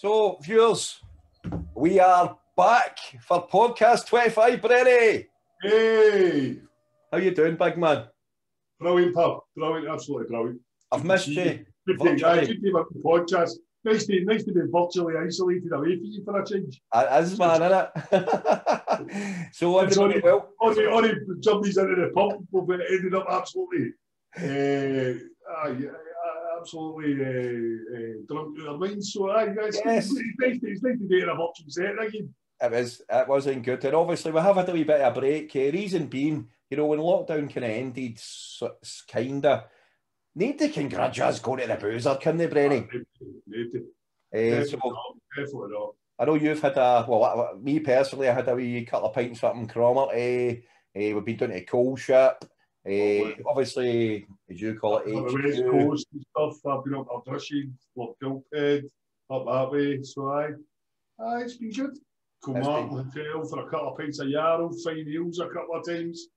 So, viewers, we are back for podcast 25, Brenny. Hey! How you doing, big man? Brilliant, pal. Brilliant, absolutely brilliant. I've missed you. Good to be podcast. Nice to be virtually isolated away from you for a change. It is, man, isn't it? So, everybody, well... Only somebody's into the pub, but it ended up absolutely... absolutely drunk in their minds. So, guys, yes. It's nice to be in a virtual set again. It was good. And obviously, we have had a wee bit of a break. Reason being, you know, when lockdown kind of ended, so kind of, need to congratulate us going to the boozer, can they, Brenny? Definitely not. I know you've had a, well, me personally, I had a wee couple of pints up in Cromarty. We've been down to Coalship. Obviously, as you call it, HQ. The West Coast and stuff. I've been up Abdushy, Lochgilphead, up that way. So, aye, it's been good. Comarton Hotel for a couple of pints of yarrow, Fine Ales a couple of times.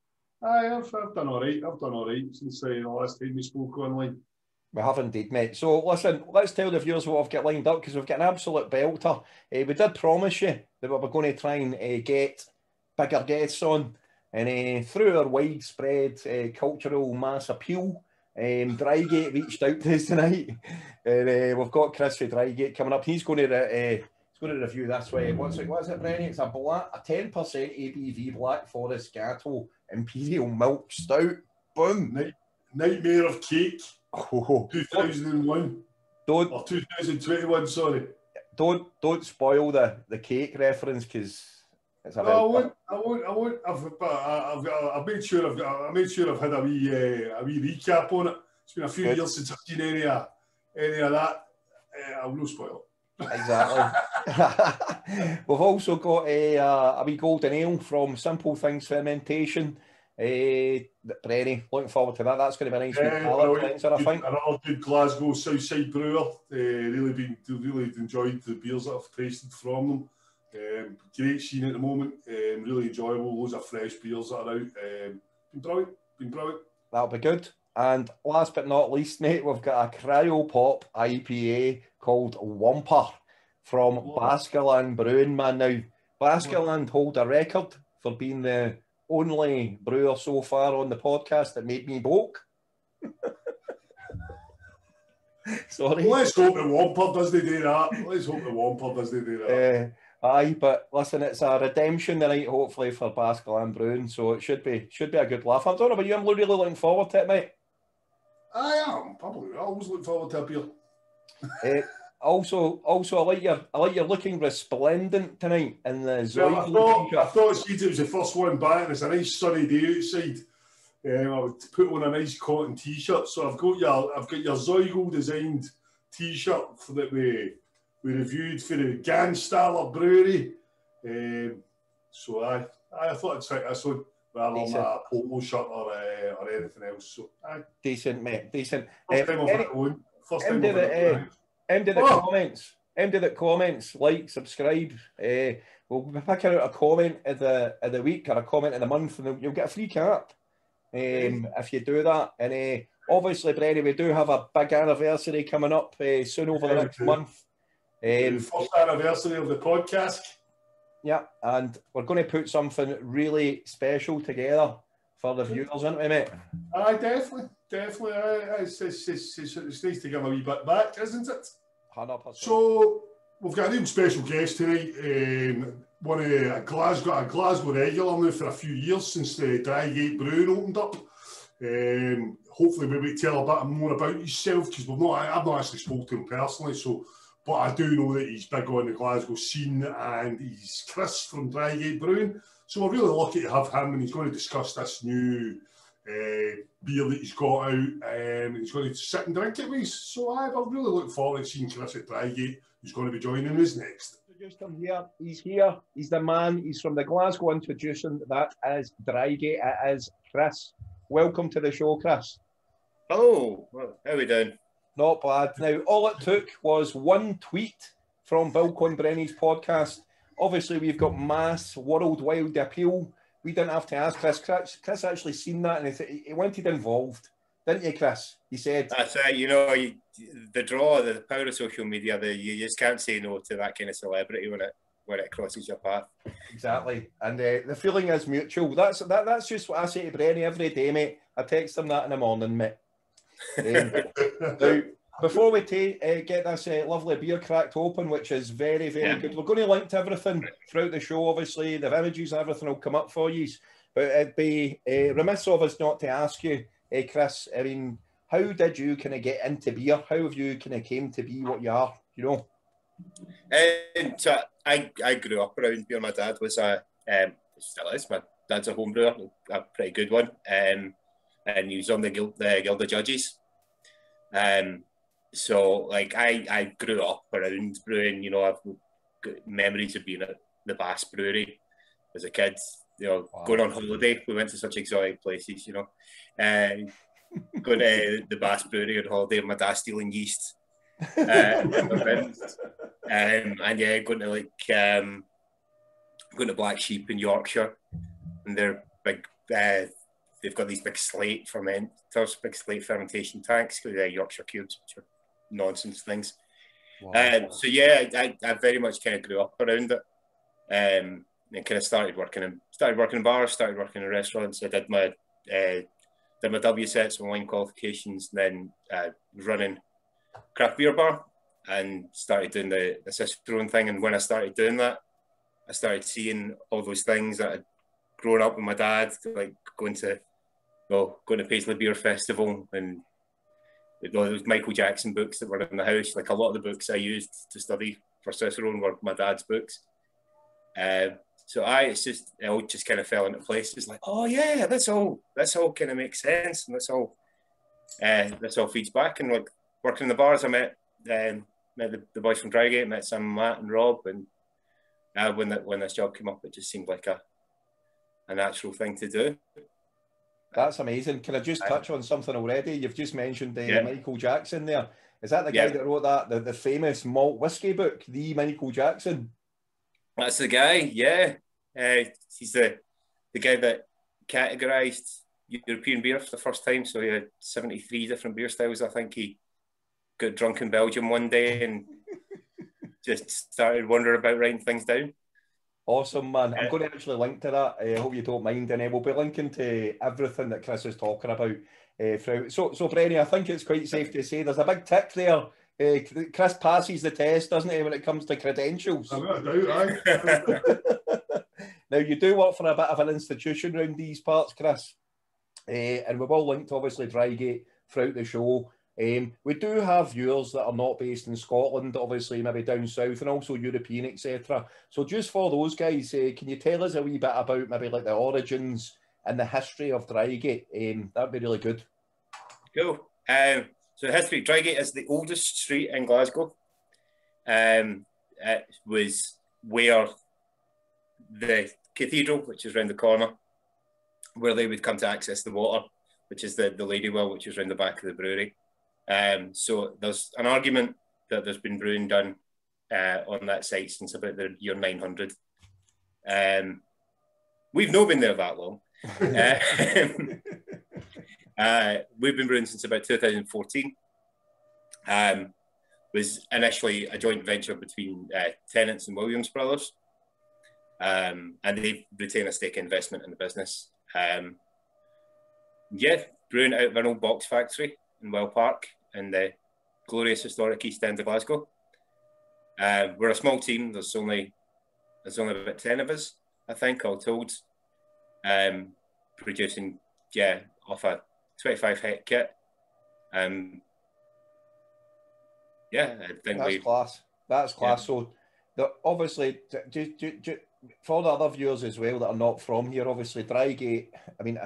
Aye, I've done all right. I've done all right since the last time we spoke online. We have indeed, mate. So, listen, let's tell the viewers what I've got lined up, because we've got an absolute belter. We did promise you that we were going to try and get bigger guests on. And through our widespread cultural mass appeal, Drygate reached out to us tonight. And we've got Chris from Drygate coming up. He's going to review this way. What's it, Brenny? It's a 10% ABV Black Forest Gato Imperial Milk Stout. Boom. Nightmare of Cake. Oh. 2001. Or 2021, sorry. Don't spoil the cake reference, because... I won't. I made sure I've had a wee recap on it. It's been a few years since I've seen any of that. I'll no spoil. Exactly. We've also got a wee golden ale from Simple Things Fermentation. Brenny, looking forward to that. That's going to be a nice palate cleanser, I think. Another good Glasgow Southside brewer. Really enjoyed the beers that I've tasted from them. Great scene at the moment, really enjoyable, loads of fresh beers that are out, been brilliant. That'll be good. And last but not least, mate, we've got a cryopop IPA called Womper from Basqueland Brewing, man. Now, Basqueland hold a record for being the only brewer so far on the podcast that made me broke. Sorry. Let's hope the Womper doesn't do that. Aye, but listen, it's a redemption tonight, hopefully, for Basqueland Brewing, so it should be a good laugh. I don't know about you, I'm really looking forward to it, mate. I am, probably. I always look forward to a beer. Also, I like your looking resplendent tonight in the Zoe. I thought it was the first one back, and it's a nice sunny day outside. I would put on a nice cotton T-shirt, so I've got your Zoe designed T-shirt for that way. We reviewed for the Ganstaller Brewery, so I thought I'd try this one rather than a polo shirt or anything else. So, decent, mate, decent. First time I've had it. Comments, like, subscribe. We'll be picking out a comment of the week or a comment of the month, and you'll get a free cap if you do that. And obviously, Brenny, we do have a big anniversary coming up soon over the next month. First anniversary of the podcast. Yeah, and we're going to put something really special together for the viewers, aren't we, mate? Aye, definitely. It's nice to give a wee bit back, isn't it? 100%. So, we've got a new special guest tonight. One of a Glasgow regular now for a few years since the Drygate Brewing opened up. Hopefully, maybe tell a bit more about yourself, because I've not actually spoken to him personally, so... But I do know that he's big on the Glasgow scene, and he's Chris from Drygate Brewing. So we're really lucky to have him, and he's going to discuss this new beer that he's got out, and he's going to sit and drink it with us. So I really look forward to seeing Chris at Drygate, who's going to be joining us next. He's here. He's the man. He's from the Glasgow Introduction. That is Drygate. It is Chris. Welcome to the show, Chris. Hello. Well, how are we doing? Not bad. Now, all it took was one tweet from Bill Conbrenny's podcast. Obviously, we've got mass worldwide appeal. We didn't have to ask Chris. Chris actually seen that, and he wanted involved. didn't you, Chris? You said. That's it. You know, the draw, the power of social media, you just can't say no to that kind of celebrity when it crosses your path. Exactly. And the feeling is mutual. That's just what I say to Brenny every day, mate. I text them that in the morning, mate. Now, before we get this lovely beer cracked open, which is very, very good, we're going to link to everything throughout the show, obviously. The images and everything will come up for you. But it'd be remiss of us not to ask you, Chris, I mean, how did you kind of get into beer? How have you kind of came to be what you are, you know? So I grew up around beer. My dad was still is, my dad's a home brewer, a pretty good one. And he was on the Guild of Judges. So, like, I grew up around brewing, you know. I've got memories of being at the Bass Brewery as a kid, you know, going on holiday. We went to such exotic places, you know. Going to the Bass Brewery on holiday, my dad stealing yeast. And yeah, going to going to Black Sheep in Yorkshire, and they're big. They've got these big slate fermenters, big slate fermentation tanks, because they're Yorkshire cubes, which are nonsense things. Wow. So yeah, I very much kind of grew up around it, and kind of started working in bars, started working in restaurants. I did my WSETs, my wine qualifications, and then running craft beer bar, and started doing the Cicerone thing. And when I started doing that, I started seeing all those things that I'd grown up with my dad, like going to Paisley Beer Festival, and those Michael Jackson books that were in the house. Like, a lot of the books I used to study for Cicerone were my dad's books. It all just kind of fell into place. It's like, oh yeah, that's all kind of makes sense, and that's all feeds back. And like, working in the bars, I met the boys from Drygate, met Sam, Matt, and Rob, and when this job came up, it just seemed like a natural thing to do. That's amazing. Can I just touch on something already? You've just mentioned Michael Jackson there. Is that the guy that wrote that the famous malt whiskey book, the Michael Jackson? That's the guy. Yeah, he's the guy that categorised European beer for the first time. So he had 73 different beer styles. I think he got drunk in Belgium one day and just started wondering about writing things down. Awesome, man. I'm going to actually link to that. I hope you don't mind, and we'll be linking to everything that Chris is talking about throughout. So Brenny, I think it's quite safe to say there's a big tick there. Chris passes the test, doesn't he, when it comes to credentials? I do, right? Now, you do work for a bit of an institution around these parts, Chris, and we've all linked, obviously, Drygate throughout the show. We do have viewers that are not based in Scotland, obviously, maybe down south, and also European, etc. So just for those guys, can you tell us a wee bit about maybe like the origins and the history of Drygate? That'd be really good. Cool. So the history of Drygate is the oldest street in Glasgow. It was where the cathedral, which is round the corner, where they would come to access the water, which is the Lady Well, which is round the back of the brewery. So there's an argument that there's been brewing done on that site since about the year 900. We've not been there that long. We've been brewing since about 2014. Was initially a joint venture between Tennents and Williams Brothers, and they retain a stake investment in the business. Brewing out of an old box factory in Well Park in the glorious historic East End of Glasgow. We're a small team. There's only about 10 of us, I think, all told. Producing off a 25 hect kit. That's class. Yeah. So obviously, for the other viewers as well that are not from here, obviously Drygate. I mean,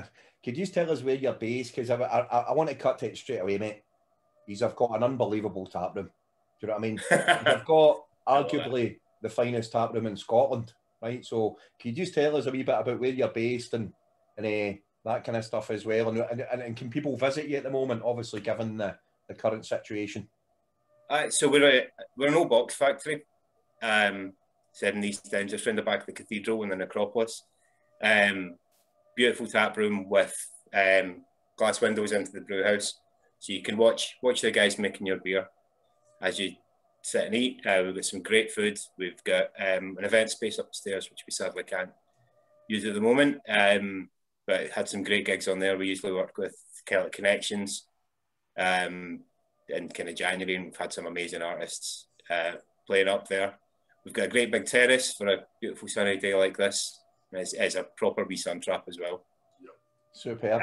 could you just tell us where you're based? Because I want to cut to it straight away, mate. I've got an unbelievable tap room. Do you know what I mean? I've got arguably the finest tap room in Scotland, right? So can you just tell us a wee bit about where you're based and that kind of stuff as well? And can people visit you at the moment? Obviously, given the current situation. So we're an old box factory. In the East End, just round the back of the cathedral in the necropolis. Beautiful tap room with glass windows into the brew house, so you can watch the guys making your beer as you sit and eat. We've got some great food. We've got an event space upstairs, which we sadly can't use at the moment, but had some great gigs on there. We usually work with Celtic Connections in kind of January, and we've had some amazing artists playing up there. We've got a great big terrace for a beautiful sunny day like this. It's a proper wee sun trap as well. Yep. Superb.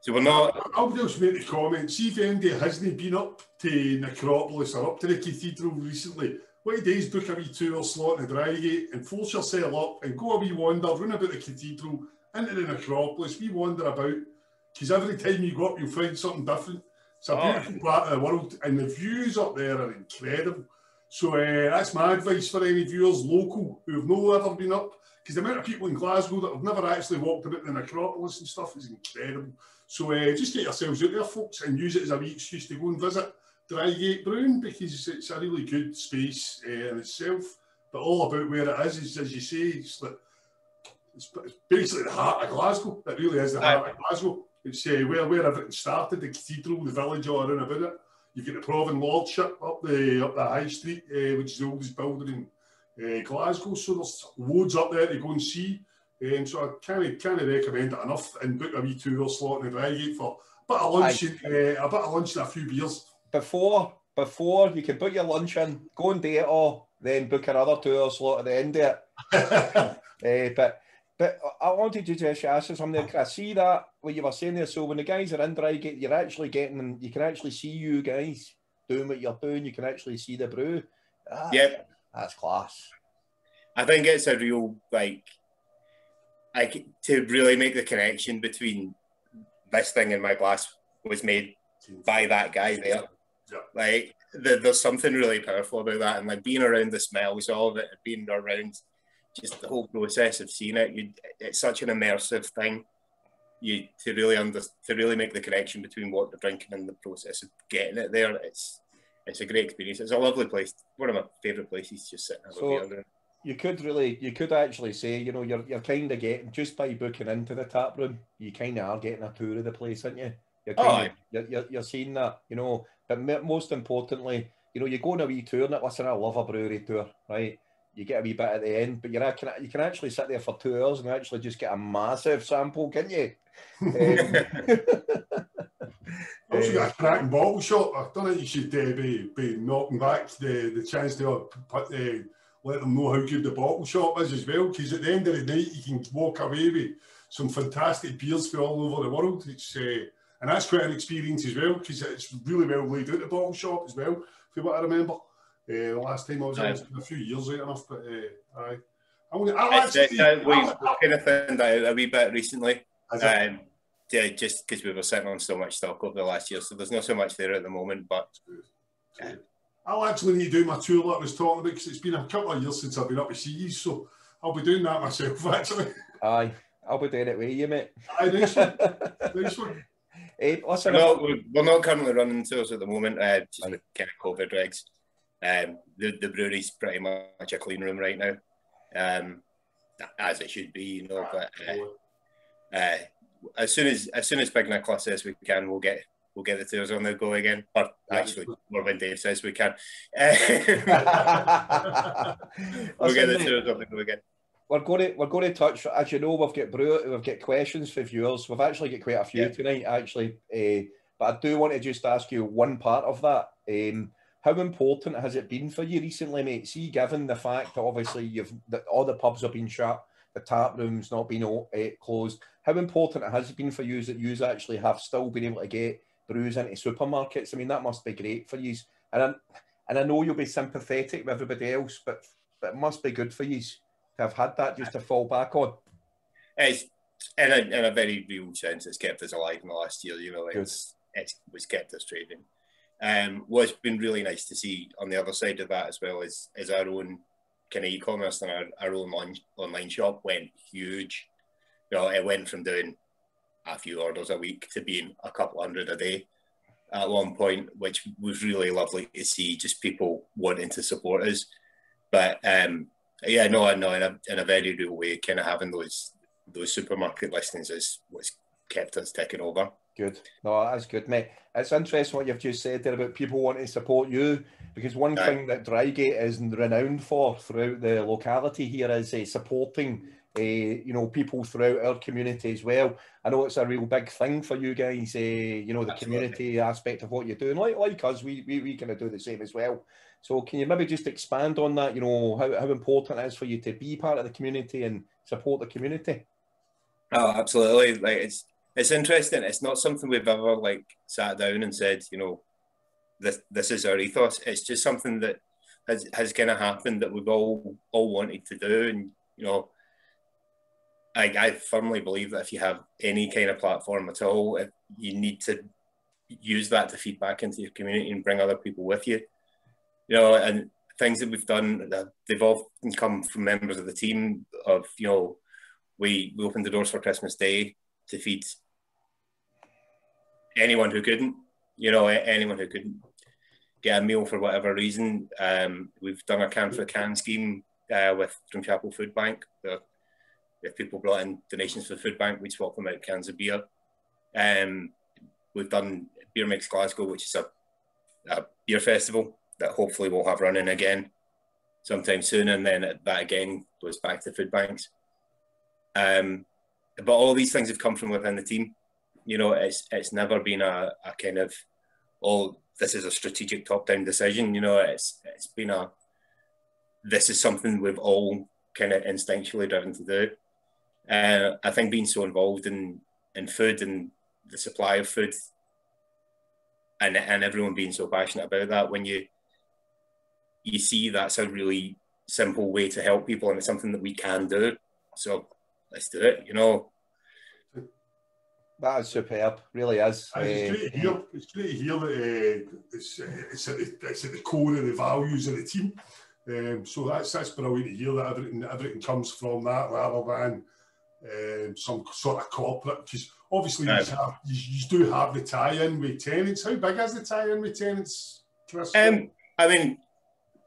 So we're not... I'll just make the comment, see if anybody hasn't been up to Necropolis or up to the Cathedral recently, what you do is book a wee tour slot in the Drygate and force yourself up and go a wee wander, run about the Cathedral, into the Necropolis, wee wander about, because every time you go up you'll find something different. It's a beautiful part of the world, and the views up there are incredible. So that's my advice for any viewers local who have no ever been up, because the amount of people in Glasgow that have never actually walked about the Necropolis and stuff is incredible. So just get yourselves out there, folks, and use it as a wee excuse to go and visit Drygate Brewing, because it's a really good space in itself, but all about where it is, as you say, it's basically the heart of Glasgow. It really is the heart of Glasgow. It's where everything started, the cathedral, the village all around about it. You've got the Proven Lordship up the High Street, which is the oldest building in Glasgow. So there's loads up there to go and see. So I can't recommend it enough, and book a wee tour slot in the Drygate for a bit of lunch and a few beers. Before you can book your lunch in, go and do it all, then book another tour slot at the end of it. But I wanted to just ask you something there, Chris. See that, what you were saying there, so when the guys are in Drygate, you're actually getting them, you can actually see you guys doing what you're doing, you can actually see the brew. Yep. That's class. I think it's a real, like to really make the connection between this thing and my glass was made by that guy there. Yeah. Like, there's something really powerful about that, and like being around the smells, all of it, being around... just the whole process of seeing it, it's such an immersive thing. To really make the connection between what you're drinking and the process of getting it there. It's a great experience. It's a lovely place. One of my favourite places. Just sitting there. So you could actually say, you know, you're kind of getting, just by booking into the tap room, you kind of are getting a tour of the place, aren't you? You're seeing that, you know. But most importantly, you know, you go on a wee tour, and listen, I love a brewery tour, right? You get a wee bit at the end, but you can actually sit there for 2 hours and actually just get a massive sample, can you? I also got a cracking bottle shop. I don't think you should be knocking back the chance to let them know how good the bottle shop is as well, because at the end of the night you can walk away with some fantastic beers from all over the world. And that's quite an experience as well, because it's really well laid out, the bottle shop as well, from what I remember. Last time I was in a few years late enough, but aye. We kind of found out a wee bit recently, just because we were sitting on so much stock over the last year, so there's not so much there at the moment, but... I'll actually need to do my tour that I was talking about, because it's been a couple of years since I've been up to see you, so I'll be doing that myself, actually. Aye, I'll be doing it with you, mate. Aye, next one. Listen, we're not currently running tours at the moment, just with kind of COVID regs. The brewery's pretty much a clean room right now, as it should be, you know. But as soon as Big Nicola says we can, we'll get the tours on the go again. Or actually, more when Dave says we can, we'll get the tours on the go again. We're going to touch, as you know, we've got questions for viewers. We've actually got quite a few tonight, actually. But I do want to just ask you one part of that. How important has it been for you recently, mate? See, given the fact that obviously all the pubs have been shut, the tap room's not been closed, how important has it been for you that you actually have still been able to get brews into supermarkets? I mean, that must be great for you. And I know you'll be sympathetic with everybody else, but it must be good for you to have had that just to fall back on. It's, in a very real sense, it's kept us alive in the last year, you know. It's kept us trading. What's been really nice to see on the other side of that as well is our own kind of e-commerce and our own online shop went huge. You know, it went from doing a few orders a week to being a couple hundred a day at one point, which was really lovely to see, just people wanting to support us. But in a very real way, kind of having those supermarket listings is what's kept us ticking over. Good. No, that's good, mate. It's interesting what you've just said there about people wanting to support you, because one thing that Drygate is renowned for throughout the locality here is supporting you know, people throughout our community as well. I know it's a real big thing for you guys, you know, the community aspect of what you're doing. Like us, we kind of do the same as well. So can you maybe just expand on that, you know, how important it is for you to be part of the community and support the community? Oh, absolutely. Like, it's interesting. It's not something we've ever, like, sat down and said, you know, this is our ethos. It's just something that has kind of happened that we've all wanted to do. And, you know, I firmly believe that if you have any kind of platform at all, you need to use that to feed back into your community and bring other people with you. You know, and things that we've done, they've often come from members of the team of, you know, we opened the doors for Christmas Day to feed anyone who couldn't, you know, anyone who couldn't get a meal for whatever reason. We've done a can for a can scheme with Drumchapel Food Bank. If people brought in donations for the food bank, we'd swap them out cans of beer. We've done Beer Mix Glasgow, which is a beer festival that hopefully we'll have running again sometime soon. And then that again goes back to food banks. But all these things have come from within the team. You know, it's never been a kind of, oh, this is a strategic top-down decision. You know, it's been this is something we've all kind of instinctually driven to do. I think being so involved in food and the supply of food and everyone being so passionate about that, when you see that's a really simple way to help people, and it's something that we can do, so let's do it, you know. That is superb, really is. It's great to hear that it's at the core of the values of the team. So that's brilliant to hear that everything comes from that rather than some sort of corporate, because obviously you do have the tie-in with Tennents. How big is the tie-in with Tennents, Chris? I mean,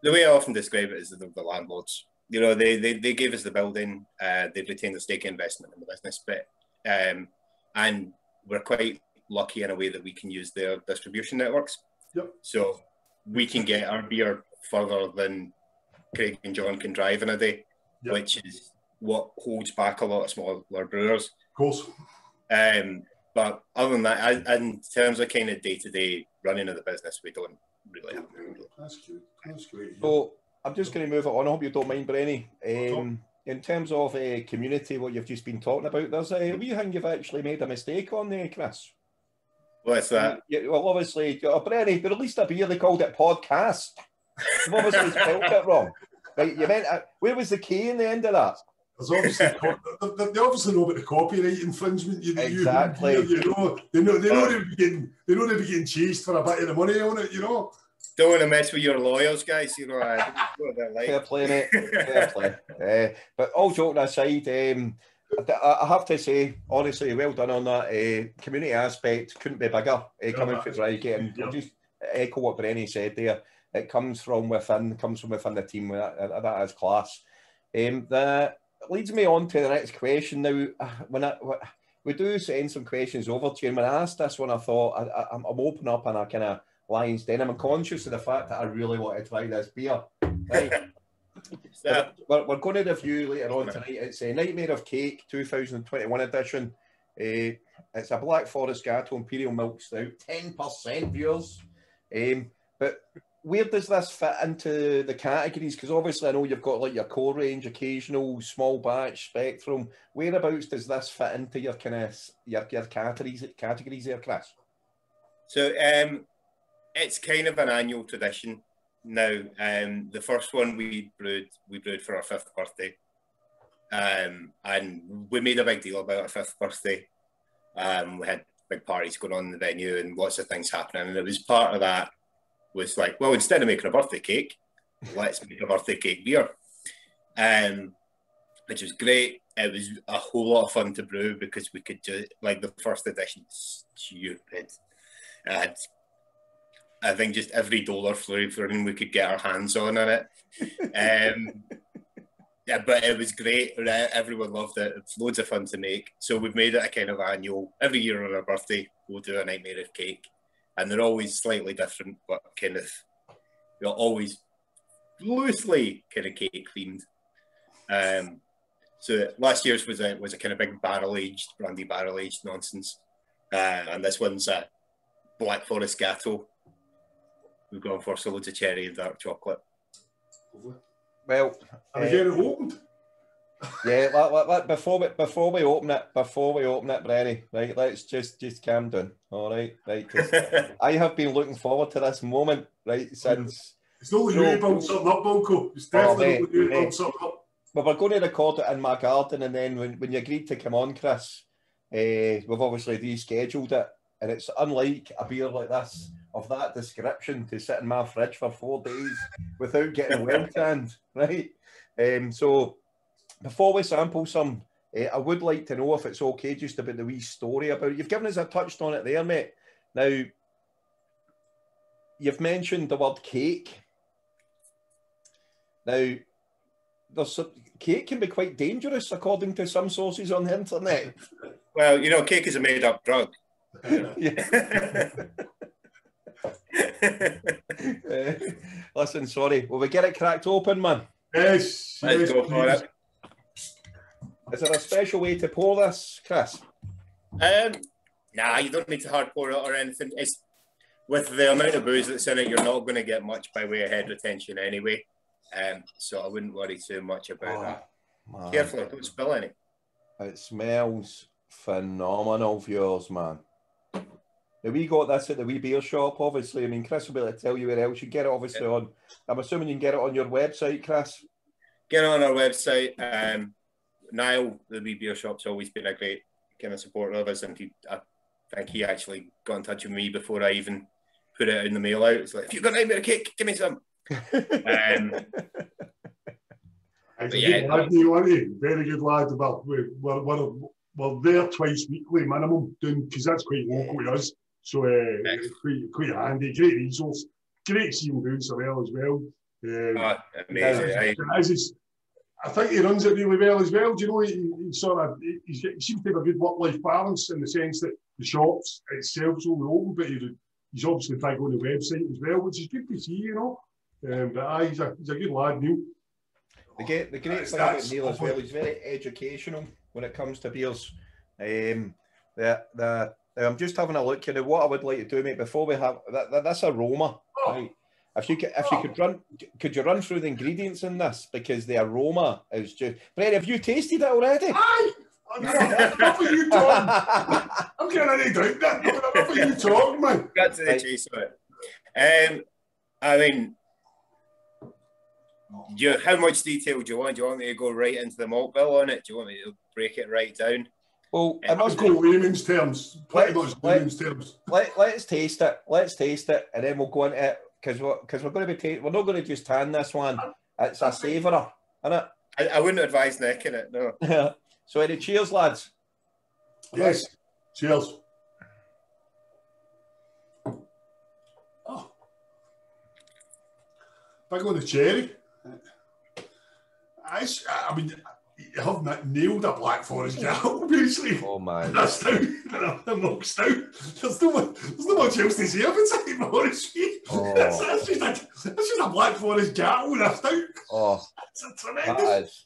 the way I often describe it is the landlords. You know, they gave us the building, they've retained a stake investment in the business, but and we're quite lucky in a way that we can use their distribution networks. Yep. So we can get our beer further than Craig and John can drive in a day, yep, which is what holds back a lot of smaller brewers. Of course. But other than that, in terms of kind of day-to-day running of the business, we don't really have it. That's good. That's great. Yeah. So I'm just going to move it on. I hope you don't mind, Brenny. In terms of community, what you've just been talking about, there's a wee thing you've actually made a mistake on there, Chris. What's that? Yeah, well, obviously, Brenny, they released a beer, they called it podcast. You've obviously spelled it wrong. Right, you meant, where was the K in the end of that? Obviously, they obviously know about the copyright infringement. Exactly. They know they'll be getting chased for a bit of the money on it, you know. Don't want to mess with your lawyers, guys. You know, I don't know what like. Fair play, mate. Fair play. But all joking aside, I have to say, honestly, well done on that. Community aspect couldn't be bigger coming for Drygate. And I'll just echo what Brenny said there. It comes from within the team. That is class. That leads me on to the next question. Now, we do send some questions over to you, and when I asked this one, I thought I'm open up and I kind of lion's den. I'm conscious of the fact that I really want to try this beer. Right. We're going to review later on tonight. It's a Nightmare on Cake 2021 edition. It's a Black Forest Gato Imperial Milk Stout, 10% viewers. But where does this fit into the categories? Because obviously I know you've got like your core range, occasional, small batch, spectrum. Whereabouts does this fit into your kind of your categories there, Chris? So it's kind of an annual tradition now. The first one we brewed for our 5th birthday, and we made a big deal about our 5th birthday. We had big parties going on in the venue and lots of things happening, and it was part of that. Was like, well, instead of making a birthday cake, let's make a birthday cake beer, which was great. It was a whole lot of fun to brew because we could do, like, the first edition, stupid. And I think just every dollar flew through and we could get our hands on it. Yeah, but it was great. Everyone loved it. It's loads of fun to make. So we've made it a kind of annual. Every year on our birthday, we'll do a Nightmare of Cake. And they're always slightly different, but kind of, they're always loosely kind of cake themed. So last year's was a kind of big barrel-aged, brandy barrel-aged nonsense. And this one's a Black Forest Gatto. We've gone for loads of cherry and dark chocolate. Well, I was here it opened. Yeah, before we open it, Brenny, right? Let's just calm down. All right, right. I have been looking forward to this moment, right, since. It's not like you build something up, Bunko. It's definitely not like you build something up. But we're going to record it in my garden, and then when you agreed to come on, Chris, we've obviously rescheduled it, and it's unlike a beer like this of that description to sit in my fridge for 4 days without getting well tanned, right? So before we sample some, I would like to know if it's okay just about the wee story about it. You've given us a touch on it there, mate. Now, you've mentioned the word cake. Now, cake can be quite dangerous, according to some sources on the internet. Well, you know, cake is a made-up drug. Listen, sorry. Will we get it cracked open, man? Yes. Let's go for it. Is there a special way to pour this, Chris? Nah, you don't need to hard pour it or anything. It's with the amount of booze that's in it, you're not going to get much by way of head retention anyway. So I wouldn't worry too much about that. Man. Careful, don't spill any. It smells phenomenal, viewers, man. Now, we got this at the Wee Beer Shop, obviously. I mean, Chris will be able to tell you where else. You can get it, obviously, on... I'm assuming you can get it on your website, Chris? Get it on our website. Niall, the Wee Beer Shop's always been a great kind of supporter of us, and I think he actually got in touch with me before I even put it in the mail out. It's like, if you've got Nightmare Cake, give me some. Very good lad. We're there twice weekly minimum, because that's quite local with us, so quite handy, great resource, great seeing doing so well as well. Amazing. I think he runs it really well as well. Do you know, he seems to have a good work-life balance in the sense that the shops itself's only open, but he's obviously big on the website as well, which is good to see, you know. But he's a good lad, Neil. The great thing about Neil as well, he's very educational when it comes to beers. I'm just having a look. You know what I would like to do, mate, before we have that's aroma. Oh. Right? Could you run through the ingredients in this, because the aroma is just. Brett, have you tasted it already? Aye. Enough of you talking. I'm getting any doubt. Enough of you talking, man. Got to the chase of it. I mean, how much detail do you want? Do you want me to go right into the malt bill on it? Do you want me to break it right down? Well, I must go Williams terms. Pretty much Williams terms. Let's taste it. Let's taste it, and then we'll go into it, because we're not going to just tan this one. It's a savourer, isn't it? I wouldn't advise necking it, no. So, any cheers, lads? Yes. Cheers. Big on the cherry. I mean, you have nailed a Black Forest Gatto, basically. Oh man, that's out and knocks out. There's no much else to say. I've been saying Forest. That's just a Black Forest Gatto that's out. Oh, that's a tremendous. That is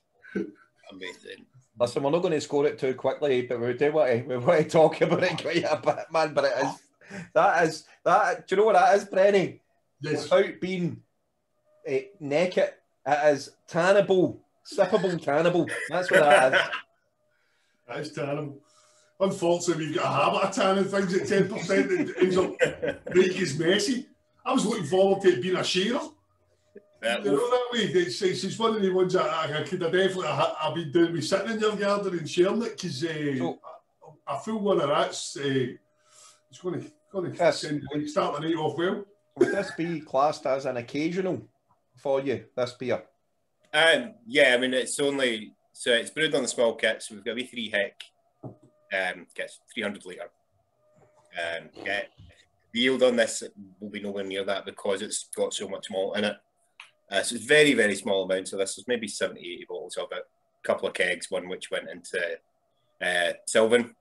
amazing. Listen, we're not going to score it too quickly, but we want to talk about it quite a bit, man. But it is that. Do you know what that is, Brenny? Yes. Without being neck it. It is tannable, sippable tannable. That's what that is. That is tannable. Unfortunately, we've got a habit of tanning things at 10%. That ends up making us messy. I was looking forward to it being a sharer. You know that way. It's one of the ones I could have definitely have been doing with sitting in your garden and sharing it, because I feel one of that's it's going to start the night off well. Would this be classed as an occasional for you, this beer? Yeah, I mean, it's brewed on the small kit, so we've got a wee 3 hec kits, 300 litre. The yield on this will be nowhere near that because it's got so much malt in it. So it's very, very small amounts of this. There's maybe 70, 80 bottles of it, a couple of kegs, one which went into Sylvan,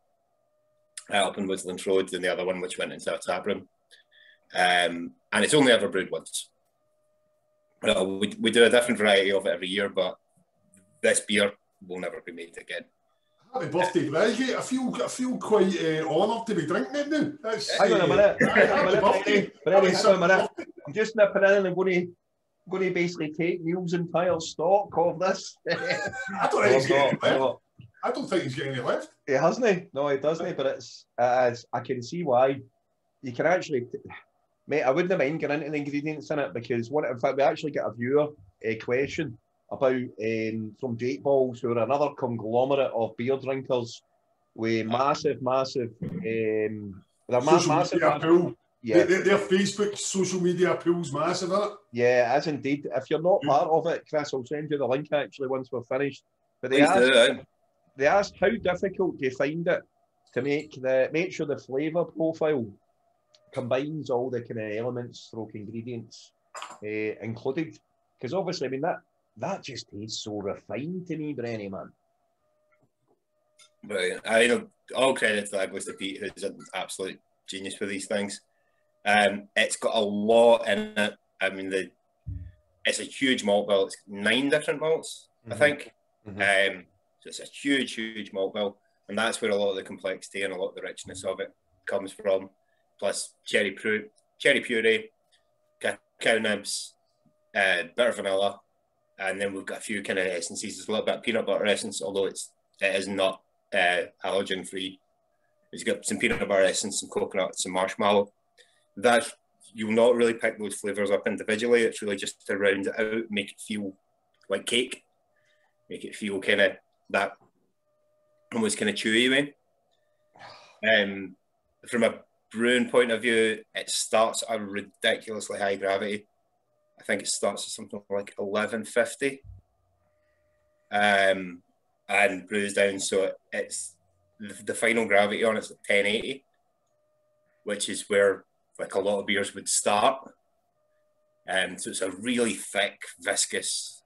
up in Woodlands Road, and the other one which went into our tap room. And it's only ever brewed once. We do a different variety of it every year, but this beer will never be made again. Happy birthday, Drygate. I feel quite honoured to be drinking it now. Hang on a minute. I'm just nipping in and I'm going to basically take Neil's entire stock of this. I don't think he's getting any left. He hasn't. No, he doesn't. But it's I can see why. You can actually, mate, I wouldn't mind getting into the ingredients in it, because one, in fact, we actually get a viewer question about from Jake Balls, who are another conglomerate of beer drinkers with massive, they're massive. Yeah. Their Facebook social media pool's massive, isn't it? Yeah, it is indeed. If you're not part of it, Chris, I'll send you the link actually once we're finished. But they asked how difficult do you find it to make sure the flavour profile combines all the kind of elements, stroke ingredients included. Because obviously, I mean, that just tastes so refined to me, Brenny, man. Right. I know, all credit to that goes to Pete, who's an absolute genius for these things. It's got a lot in it. I mean, it's a huge malt bill. It's 9 different malts, I think. Mm-hmm. So it's a huge, huge malt bill. And that's where a lot of the complexity and a lot of the richness of it comes from. Plus cherry puree, cacao nibs, bit of vanilla, and then we've got a few kind of essences. There's a little bit of peanut butter essence, although it is not allergen free. We've got some peanut butter essence, some coconut, some marshmallow. That you'll not really pick those flavours up individually. It's really just to round it out, make it feel like cake, make it feel kind of that almost kind of chewy way. From a brewing point of view, it starts at a ridiculously high gravity. I think it starts at something like 1150, and brews down, so it's the final gravity on it's at 1080, which is where like a lot of beers would start. So it's a really thick, viscous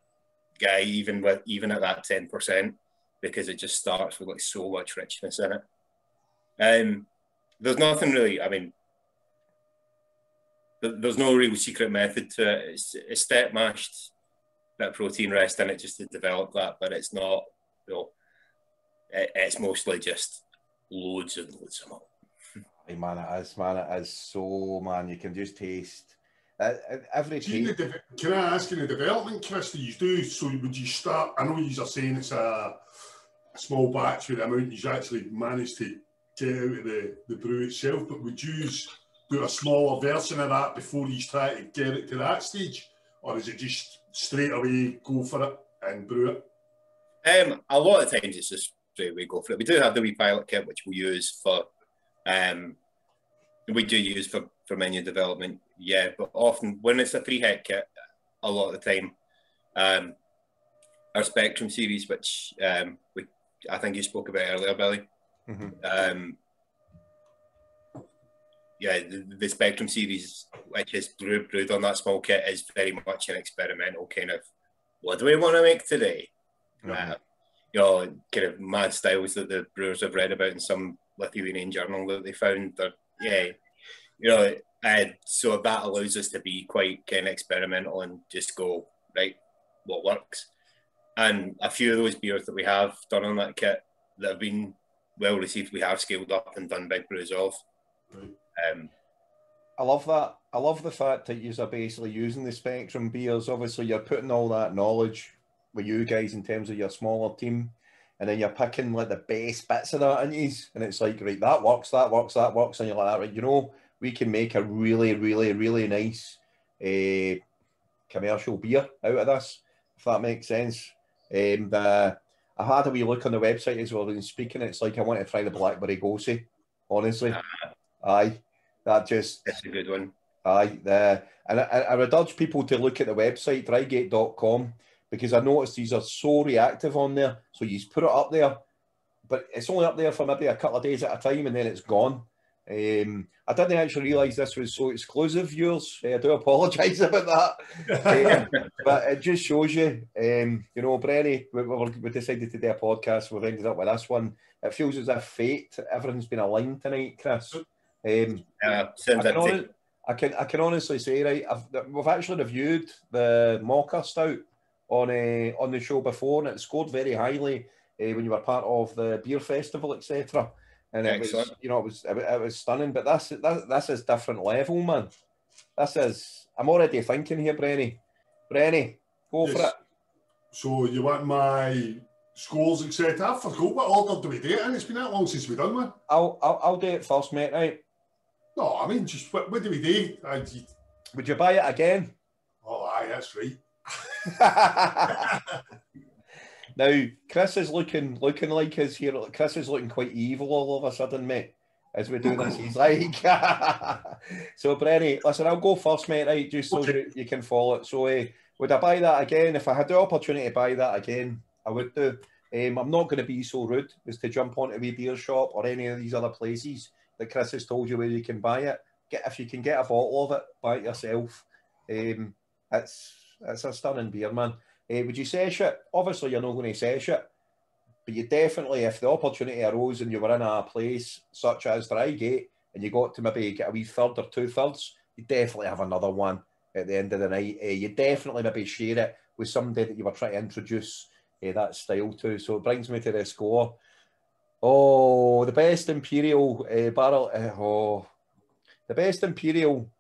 guy, even at that 10%, because it just starts with like so much richness in it. There's nothing really, I mean, there's no real secret method to it. It's step mashed, bit of protein rest in it just to develop that, but it's not, you know, it's mostly just loads and loads of malt. Hey man, it is so, man, you can just taste. Every change. Can I ask, in the development, Chris, that you do, so would you start, I know you are saying it's a small batch with the amount you actually managed to get out of the brew itself, but would you do a smaller version of that before you try to get it to that stage, or is it just straight away go for it and brew it? A lot of times it's just straight away go for it. We do have the wee pilot kit which we use for we do use for menu development, yeah, but often when it's a 3 hect kit, a lot of the time our Spectrum series, which I think you spoke about earlier, Billy. Mm-hmm. Yeah, the Spectrum series, which is brewed on that small kit, is very much an experimental kind of, what do we want to make today? Mm-hmm. You know, kind of mad styles that the brewers have read about in some Lithuanian journal that they found. Yeah, you know, so that allows us to be quite kind of experimental and just go, right, what works? And a few of those beers that we have done on that kit that have been well received, we have scaled up and done big brews of. Right. I love that. I love the fact that you're basically using the Spectrum beers. Obviously, you're putting all that knowledge with you guys in terms of your smaller team, and then you're picking like the best bits of that, and it's like, right, that works, that works, that works, and you're like, right, you know, we can make a really, really, really nice commercial beer out of this, if that makes sense. I had a wee look on the website as well, and speaking, it's like I want to try the Blackberry Gosey, honestly. Aye, that's a good one. Aye, and I would urge people to look at the website, drygate.com, because I noticed these are so reactive on there. So you just put it up there, but it's only up there for maybe a couple of days at a time, and then it's gone. I didn't actually realise this was so exclusive, yours. I do apologise about that. But it just shows you, you know, Brenny, we decided to do a podcast, we've ended up with this one. It feels as if fate, everything's been aligned tonight, Chris. I can honestly say, right, we've actually reviewed the Mocha Stout on the show before, and it scored very highly when you were part of the beer festival, etc. And Excellent. It was, you know, it was stunning. But this is different level, man. This is. I'm already thinking here, Brenny. Brenny, go for it. So you want my scores, etc. I forgot what order do we do it in? It's been that long since we've done one. I'll do it first, mate. Right. No, I mean, just what do we do? Would you buy it again? Oh, aye, that's right. Now, Chris is looking like his hero. Chris is looking quite evil all of a sudden, mate, as we do this. He's like... So, Brenny, listen, I'll go first, mate, right, just so you can follow it. So, would I buy that again? If I had the opportunity to buy that again, I would do. I'm not going to be so rude as to jump onto Wee Beer Shop or any of these other places that Chris has told you where you can buy it. If you can get a bottle of it, buy it yourself. It's a stunning beer, man. Would you sesh it? Obviously, you're not going to sesh it, but you definitely, if the opportunity arose and you were in a place such as Drygate and you got to maybe get a wee third or two-thirds, you definitely have another one at the end of the night. You definitely maybe share it with somebody that you were trying to introduce that style to. So it brings me to the score. Oh, the best Imperial barrel. Oh, the best Imperial.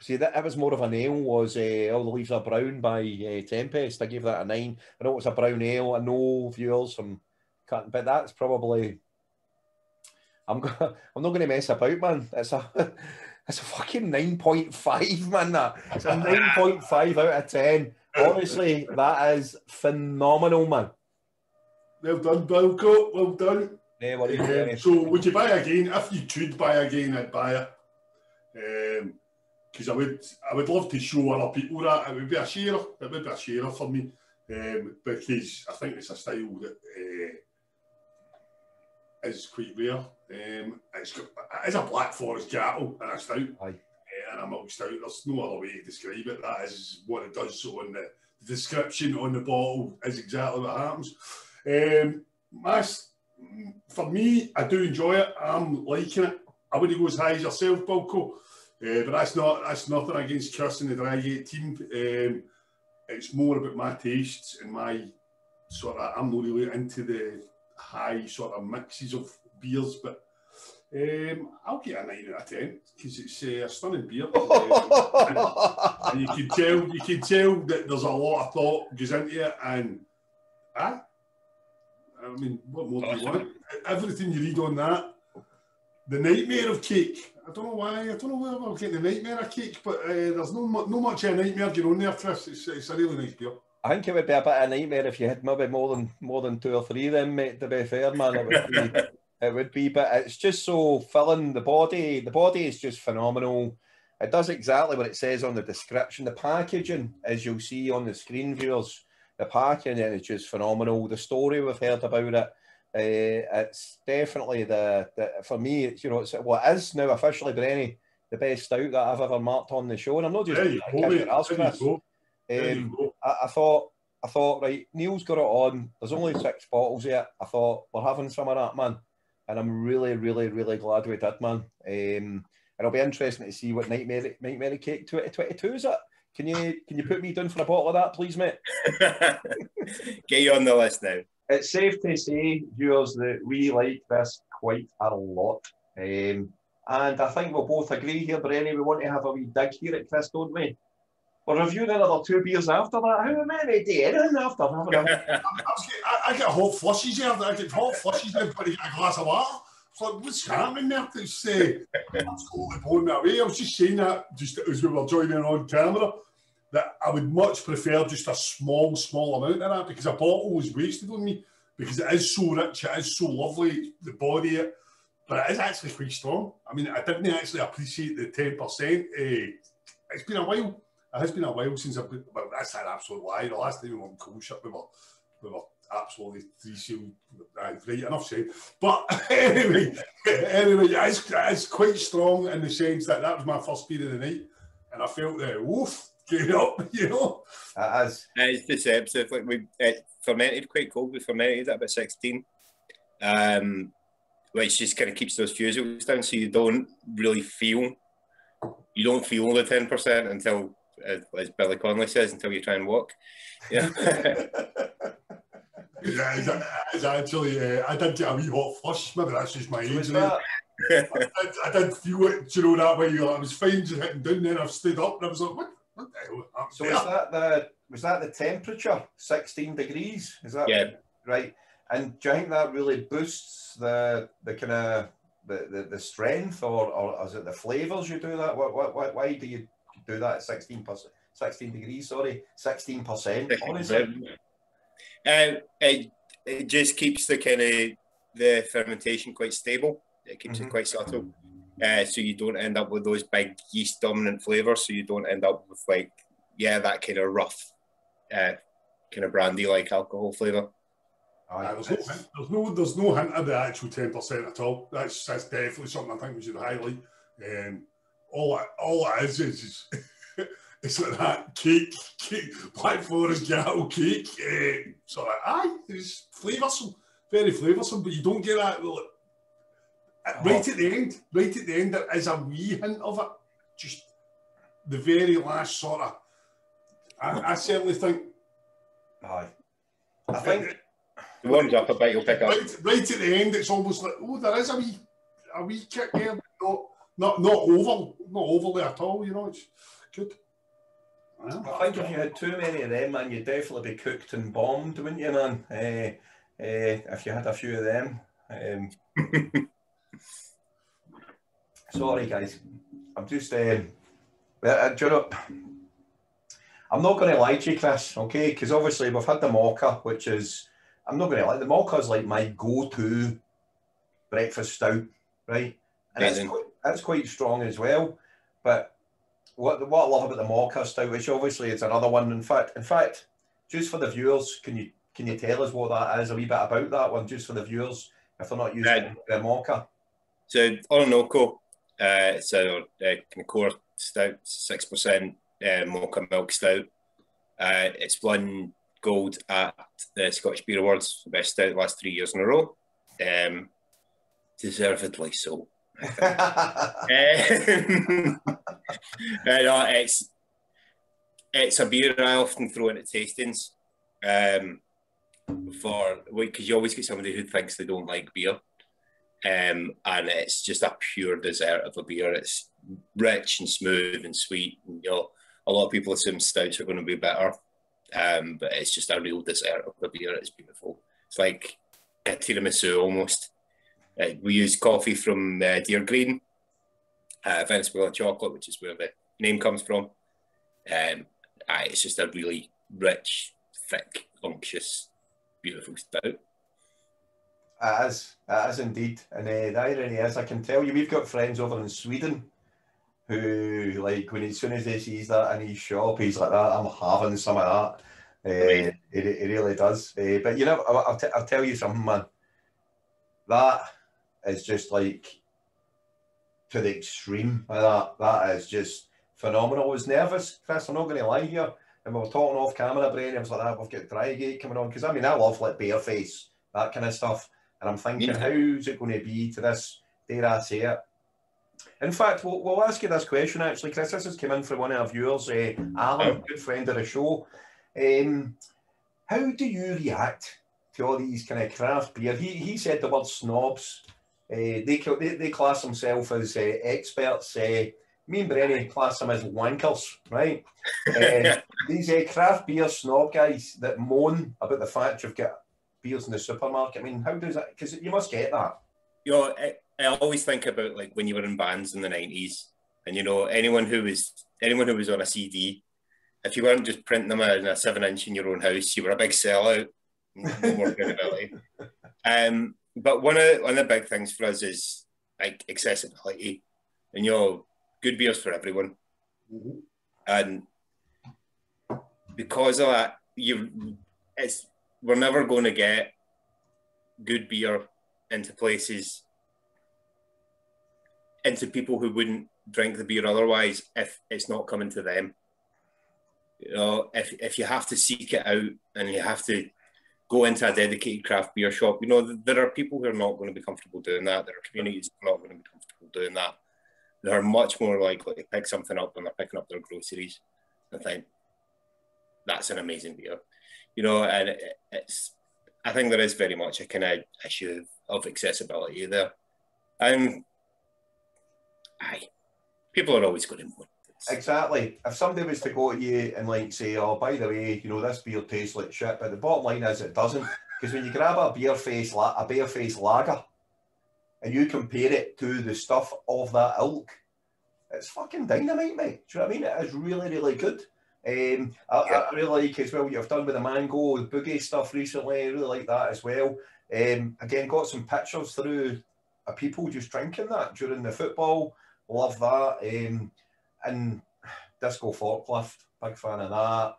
See, that was more of an ale, was All the Leaves Are Brown by Tempest. I gave that a 9. I know it was a brown ale. I know viewers, I'm cutting, but that's probably... I'm not going to mess about, man. It's a fucking 9.5, man, that. It's a 9.5 out of 10. Honestly, that is phenomenal, man. Well done, Blanco. Well done. Yeah, what you doing? So, would you buy again? If you could buy again, I'd buy it. Because I would love to show other people that. It would be a sharer for me, because I think it's a style that is quite rare. It's a Black Forest cattle and a stout, and a milk stout. There's no other way to describe it. That is what it does. So in the description on the bottle is exactly what happens. For me, I do enjoy it. I'm liking it. I wouldn't go as high as yourself, Bilko. But that's nothing against Chris and the Drygate team. It's more about my tastes and my sort of, I'm not really into the high sort of mixes of beers, but I'll get a 9 out of 10 because it's a stunning beer. And you can tell that there's a lot of thought goes into it, and I mean, what more do you want? Everything you read on that. The Nightmare of Cake. I don't know why. I don't know where I'll get the Nightmare of Cake, but there's no much of a nightmare going on there, Chris. It's a really nice beer. I think it would be a bit of a nightmare if you had maybe more than 2 or 3 then, mate, to be fair, man. It would be, but it's just so filling. The body is just phenomenal. It does exactly what it says on the description. The packaging, as you'll see on the screen, viewers, the packaging is just phenomenal. The story we've heard about it. It's definitely the for me. It's, you know, it's what it is now officially, Brenny, the best stout that I've ever marked on the show. And I'm not just I thought, right, Neil's got it on. There's only 6 bottles here. I thought we're having some of that, man, and I'm really, really, really glad we did, man. And it'll be interesting to see what Nightmare Cake 2022 is at. Can you put me down for a bottle of that, please, mate? Get you on the list now. It's safe to say, viewers, that we like this quite a lot. And I think we'll both agree here, Brenny, we want to have a wee dig here at Chris, don't we? We're reviewing another 2 beers after that. How am I going to do anything after having a... I get hot flushes here. I get hot flushes now for a glass of water. It's like, what's happening there? It's totally blown me away. I was just saying that, just as we were joining on camera, that I would much prefer just a small amount of that, because a bottle is wasted on me, because it is so rich, it is so lovely, the body, but it is actually quite strong. I mean, I didn't actually appreciate the 10%. It's been a while. It has been a while since I've been, well, that's an absolute lie. The last time we were on Coalship, we were absolutely three-sealed. Right, enough said. But anyway, it's quite strong in the sense that that was my first beer of the night, and I felt the woof going up, you know. That is. It's deceptive. Like it fermented quite cold. We fermented at about 16, which just kind of keeps those fusels down, so you don't really feel. You don't feel the 10% until, as Billy Connolly says, until you try and walk. Yeah. It's actually, I did get a wee hot flush. Maybe that's just my age. I did feel it, you know, that way. I was fine just hitting down there. I've stood up and I was like, what the hell? So is that was that the temperature? 16 degrees? Is that right? And do you think that really boosts the kind of the strength, or is it the flavours you do that? Why do you do that at 16 degrees? Sorry, 16%. Honestly, it just keeps the kind of the fermentation quite stable. It keeps it quite subtle, so you don't end up with those big yeast dominant flavours. So you don't end up with like that kind of rough, kind of brandy like alcohol flavour. There's no hint of the actual 10% at all. That's definitely something I think we should highlight. All it is it's like that cake, Black Forest Gattle cake. So it's flavoursome, very flavoursome, but you don't get that right at the end. Right at the end, there is a wee hint of it. Just the very last sort of. I certainly think. I think. It warms up a bit, you'll pick up. Right at the end, it's almost like, there is a wee kick there, but not overly at all, you know, it's good. Yeah. I think if you had too many of them, man, you'd definitely be cooked and bombed, wouldn't you, man? If you had a few of them. Sorry, guys. I'm just, I'm not going to lie to you, Chris, okay? Because obviously we've had the mocha, which is... I'm not going to lie, the mocha is like my go-to breakfast stout, right? And it's quite strong as well. But what I love about the mocha stout, which obviously it's another one. In fact, just for the viewers, can you tell us what that is, a wee bit about that one, just for the viewers, if they're not using the mocha? So Orinoco, it's a core stout, 6% mocha milk stout. It's won gold at the Scottish Beer Awards for best stout the last 3 years in a row, deservedly so. No, it's a beer I often throw into tastings because you always get somebody who thinks they don't like beer, and it's just a pure dessert of a beer. It's rich and smooth and sweet, and you know, a lot of people assume stouts are going to be bitter. But it's just a real dessert of the beer. It's beautiful. It's like a tiramisu almost. We use coffee from Deer Green, Venezuelan chocolate, which is where the name comes from. It's just a really rich, thick, unctuous, beautiful stout. It is indeed. And the irony is, I can tell you, we've got friends over in Sweden who, like, as soon as he sees that in his shop, he's like, I'm having some of that. It really does. But, you know, I'll tell you something, man. That is just, like, to the extreme. That is just phenomenal. I was nervous, Chris, I'm not going to lie here. And we were talking off camera, Brian, I was like, we've got Drygate coming on. Because, I mean, I love, like, Bareface, that kind of stuff. And I'm thinking, how's it going to be to this, dare I say it? In fact, we'll ask you this question, actually, Chris. This has come in from one of our viewers, Alan, good friend of the show. How do you react to all these kind of craft beer? He said the word snobs. They class themselves as experts. Me and Brenny class them as wankers, right? These craft beer snob guys that moan about the fact you've got beers in the supermarket. I mean, how does that... Because you must get that. You know, I always think about, like, when you were in bands in the 90s, and, you know, anyone who was on a CD, if you weren't just printing them out in a 7-inch in your own house, you were a big sellout. No more credibility. But one of the big things for us is, like, accessibility, and, you know, good beers for everyone. And because of that, we're never going to get good beer into places, into people who wouldn't drink the beer otherwise if it's not coming to them. You know, if you have to seek it out and you have to go into a dedicated craft beer shop, you know, there are people who are not going to be comfortable doing that. There are communities who are not going to be comfortable doing that. They're much more likely to pick something up when they're picking up their groceries and think, that's an amazing beer. You know, and it's, I think there is very much a kind of issue of accessibility there. People are always going to moan. Exactly. If somebody was to go to you and like say, oh, by the way, you know, this beer tastes like shit, but the bottom line is it doesn't. Because when you grab a bare-faced lager and you compare it to the stuff of that ilk, it's fucking dynamite, mate. Do you know what I mean? It is really, really good. I really like as well what you've done with the mango, the boogie stuff recently. I really like that as well. Again, got some pictures through of people just drinking that during the football. Love that. And Disco Forklift, big fan of that.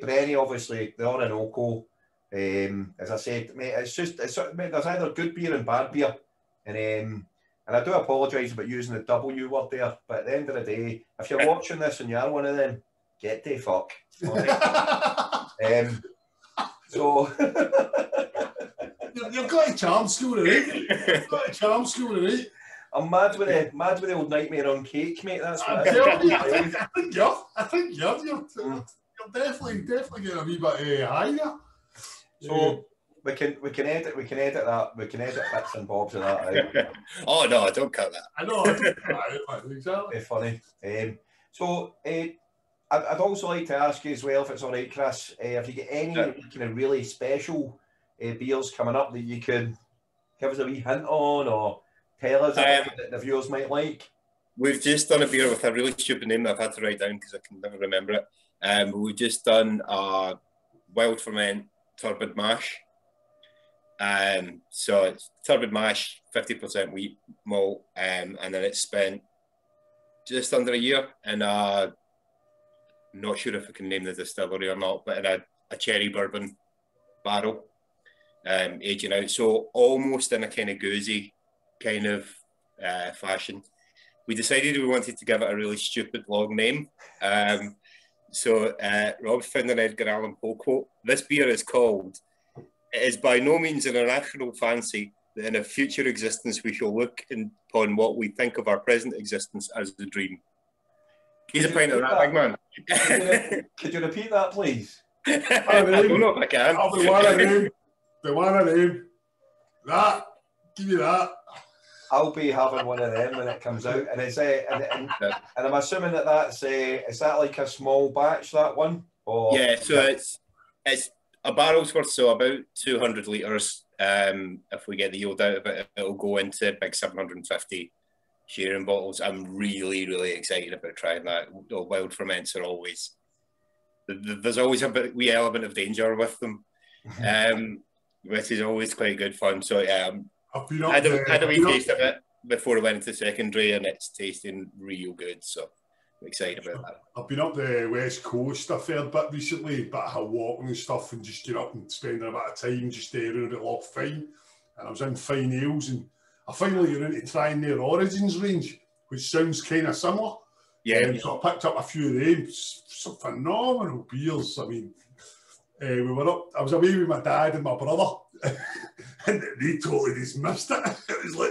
Brenny, obviously, the Orinoco. As I said, mate, it's just, mate, there's either good beer and bad beer. And I do apologise about using the W word there, but at the end of the day, if you're watching this and you're one of them, get the fuck. You've got a charm school, right? You've got a charm school, right? I'm mad with the old Nightmare on Cake, mate. That's what I think you're definitely getting a wee bit higher. So we can edit that. We can edit bits and bobs of that out. Oh no, don't cut that. I know. Exactly. Funny. I'd also like to ask you as well, if it's all right, Chris, if you get any kind of really special beers coming up that you could give us a wee hint on, or tell us that the viewers might like. We've just done a beer with a really stupid name that I've had to write down because I can never remember it. We've just done a wild ferment turbid mash. So it's turbid mash, 50% wheat malt, and then it's spent just under a year in a, I'm not sure if I can name the distillery or not, but in a cherry bourbon barrel, aging out. So almost in a kind of goozy kind of fashion. We decided we wanted to give it a really stupid long name. So Rob found an Edgar Allan Poe quote. This beer is called, "It is by no means an irrational fancy that in a future existence we shall look upon what we think of our present existence as the dream." He's a pint of that, big man. Could you repeat that, please? I don't know if I can. Oh, the one I knew. That. Give me that. I'll be having one of them when it comes out, and it's and I'm assuming that's is that like a small batch, that one? Or yeah, so it's a barrel's worth, so about 200 litres. If we get the yield out of it, it'll go into big 750 sharing bottles. I'm really, really excited about trying that. Wild ferments are always, there's always a wee element of danger with them, which is always quite good fun. So yeah. I had a wee taste of it before I went into secondary, and it's tasting real good, so I'm excited about that. I've been up the West Coast a fair bit recently, but I walking and stuff and just getting up and spending a bit of time just staring at it all fine. And I was in Fine Ales, and I finally got into trying their Origins range, which sounds kind of similar. Yeah. So I picked up a few of them, some phenomenal beers. I mean, we were up, I was away with my dad and my brother. And they totally dismissed it. It was like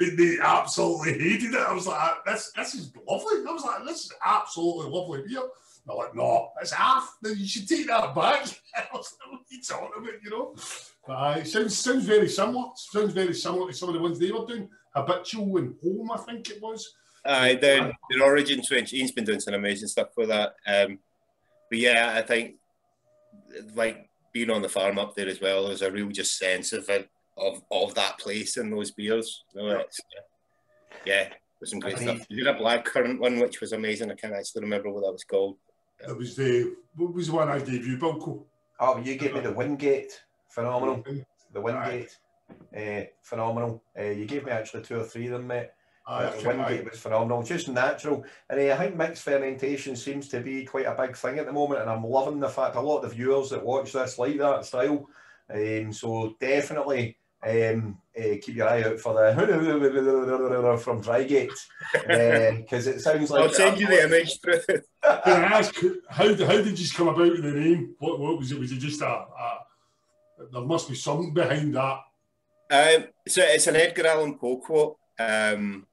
they absolutely hated it. I was like, "This is lovely." I was like, "This is absolutely lovely beer." And they're like, "No, it's half. You should take that back." I was like, "What are you talking about?" You know. But it sounds very similar. Sounds very similar to some of the ones they were doing. Habitual and Home, I think it was. Aye, their Origins range. Ian's been doing some amazing stuff with that. But yeah, I think like, being on the farm up there as well, there's a real just sense of that place in those beers. You know, yeah, there's some great stuff. You did a blackcurrant one, which was amazing. I can't actually remember what that was called. It was what was the one I gave you, Bilko? Oh, you gave me the Wingate. Phenomenal. The Wingate. Phenomenal. You gave me actually two or three of them, mate. The Wingate was phenomenal, just natural. And I think mixed fermentation seems to be quite a big thing at the moment, and I'm loving the fact a lot of the viewers that watch this like that style. So definitely keep your eye out for the from Drygate, because it sounds like... I'll send you the image through. Can I ask, how did you come about with the name? What was it? Was it just there must be something behind that. So it's an Edgar Allan Poe quote. I'm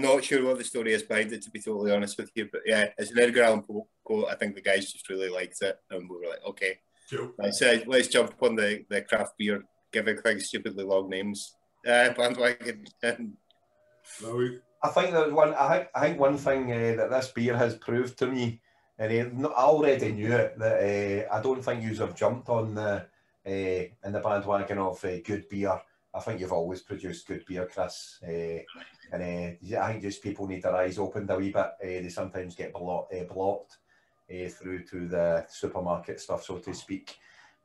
not sure what the story is behind it, to be totally honest with you, but yeah, it's an Edgar Allan Poe quote. I think the guys just really liked it, and we were like, okay, cool. So let's jump on the craft beer giving things stupidly long names bandwagon. I think there's one. I think one thing that this beer has proved to me, and I already knew it, that I don't think yous have jumped on the in the bandwagon of good beer. I think you've always produced good beer, Chris, and I think just people need their eyes opened a wee bit. They sometimes get blocked through to the supermarket stuff, so to speak.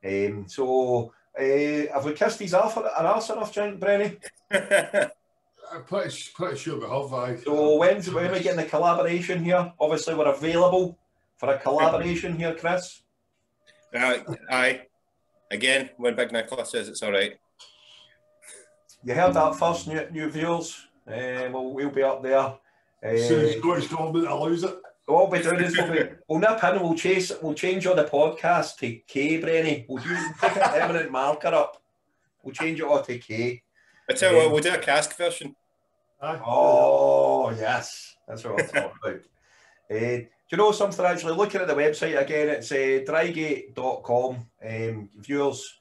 Have we kissed these arse enough, Giant Brenny? I'm pretty sure we have, I. So when are we getting the collaboration here? Obviously we're available for a collaboration here, Chris. Aye. Again, when Big Nicola says it's all right. You heard that first, new viewers. We'll be up there. So the Scottish government allows it. What we'll be doing is we'll nip in and we'll change all the podcast to K, Brenny. We'll do the eminent marker up. We'll change it all to K. I tell you what, we'll do a cask version. Oh, yes. That's what I'm talking about. Do you know something, actually? Looking at the website again, it's drygate.com. Viewers,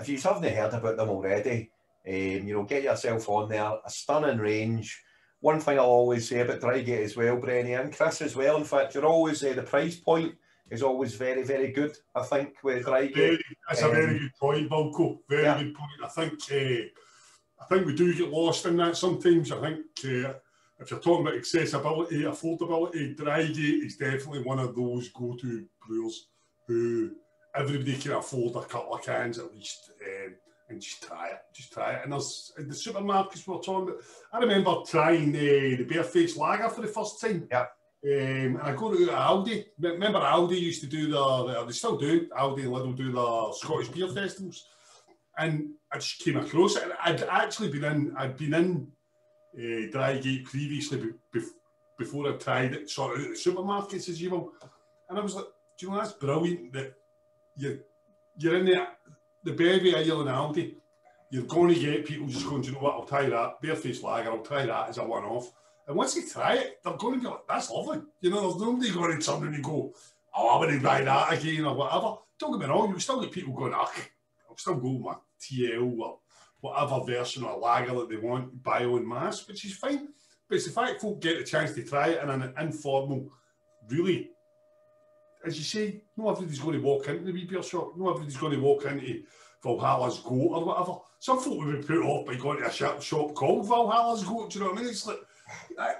if you haven't heard about them already, get yourself on there. A stunning range. One thing I'll always say about Drygate as well, Brenny, and Chris as well, in fact, you're always the price point is always very, very good, I think, with Drygate. That's a very good point, Bunko. Very good point. I think we do get lost in that sometimes. I think if you're talking about accessibility, affordability, Drygate is definitely one of those go-to brewers who everybody can afford a couple of cans at least. And just try it. And there's in the supermarkets we were talking about. I remember trying the Barefaced Lager for the first time. Yeah. And I go to Aldi. Remember Aldi used to do they still do, Aldi and Lidl do the Scottish beer festivals. And I just came across it. I'd actually been in Drygate previously before I tried it, sort of out the supermarkets as you will. And I was like, do you know, that's brilliant that you're in there. The bevy ale and Aldi, you're going to get people just going, do you know what, I'll try that, Barefaced Lager, I'll try that as a one-off. And once they try it, they're going to be like, that's lovely. You know, there's nobody going to turn around and go, oh, I'm going to buy that again or whatever. Don't get me wrong, you'll still get people going, ah, I'll still go with my TL or whatever version of lager that they want to buy en masse, which is fine. But it's the fact folk get a chance to try it in an informal, really, as you say, not everybody's going to walk into the Wee Beer Shop, not everybody's going to walk into Valhalla's Goat or whatever. Some folk would be put off by going to a shop called Valhalla's Goat, do you know what I mean? It's like,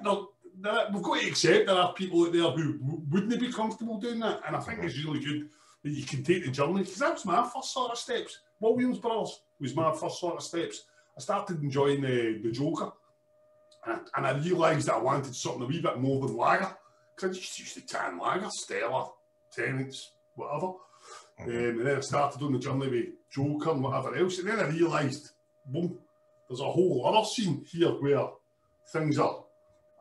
we've got to accept there are people out there who wouldn't be comfortable doing that, and I think it's really good that you can take the journey, because that was my first sort of steps. Williams Brothers was my first sort of steps. I started enjoying the Joker, and I realised that I wanted something a wee bit more than lager, because I just used to tan lager, Stella, Tennents, whatever. And then I started on the journey with Joker and whatever else. And then I realised, boom, there's a whole other scene here where things are